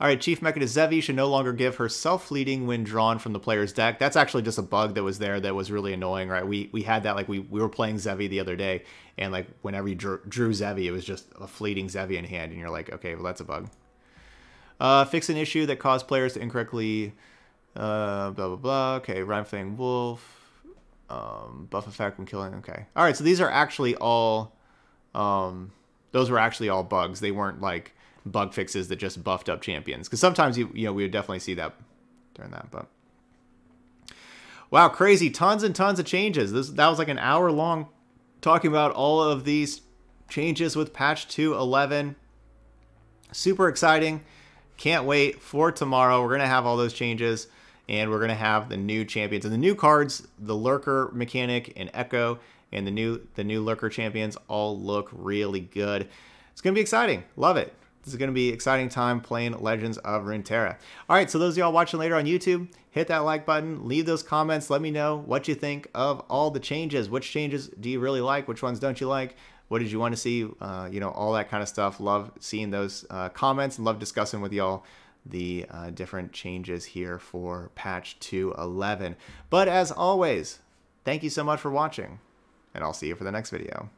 All right, Chief Mecha to Zevi should no longer give herself fleeting when drawn from the player's deck. That's actually just a bug that was there that was really annoying, right? We had that, like, we were playing Zevi the other day, and, like, whenever you drew Zevi, it was just a fleeting Zevi in hand, and you're like, okay, well, that's a bug. Fix an issue that caused players to incorrectly... blah, blah, blah. Okay, Rhyme Fang Wolf. Buff effect when killing... Okay. All right, so these are actually all... those were actually all bugs. They weren't, like... bug fixes that just buffed up champions, because sometimes you know we would definitely see that during that. But wow, crazy, tons and tons of changes. That was like an hour long talking about all of these changes with patch 2.11. Super exciting, can't wait for tomorrow. We're gonna have all those changes and we're gonna have the new champions and the new cards, the lurker mechanic and Echo, and the new lurker champions all look really good. It's gonna be exciting, love it. This is going to be an exciting time playing Legends of Runeterra. All right, so those of y'all watching later on YouTube, hit that like button, leave those comments, let me know what you think of all the changes. Which changes do you really like? Which ones don't you like? What did you want to see? You know, all that kind of stuff. Love seeing those comments and love discussing with y'all the different changes here for patch 2.11. But as always, thank you so much for watching, and I'll see you for the next video.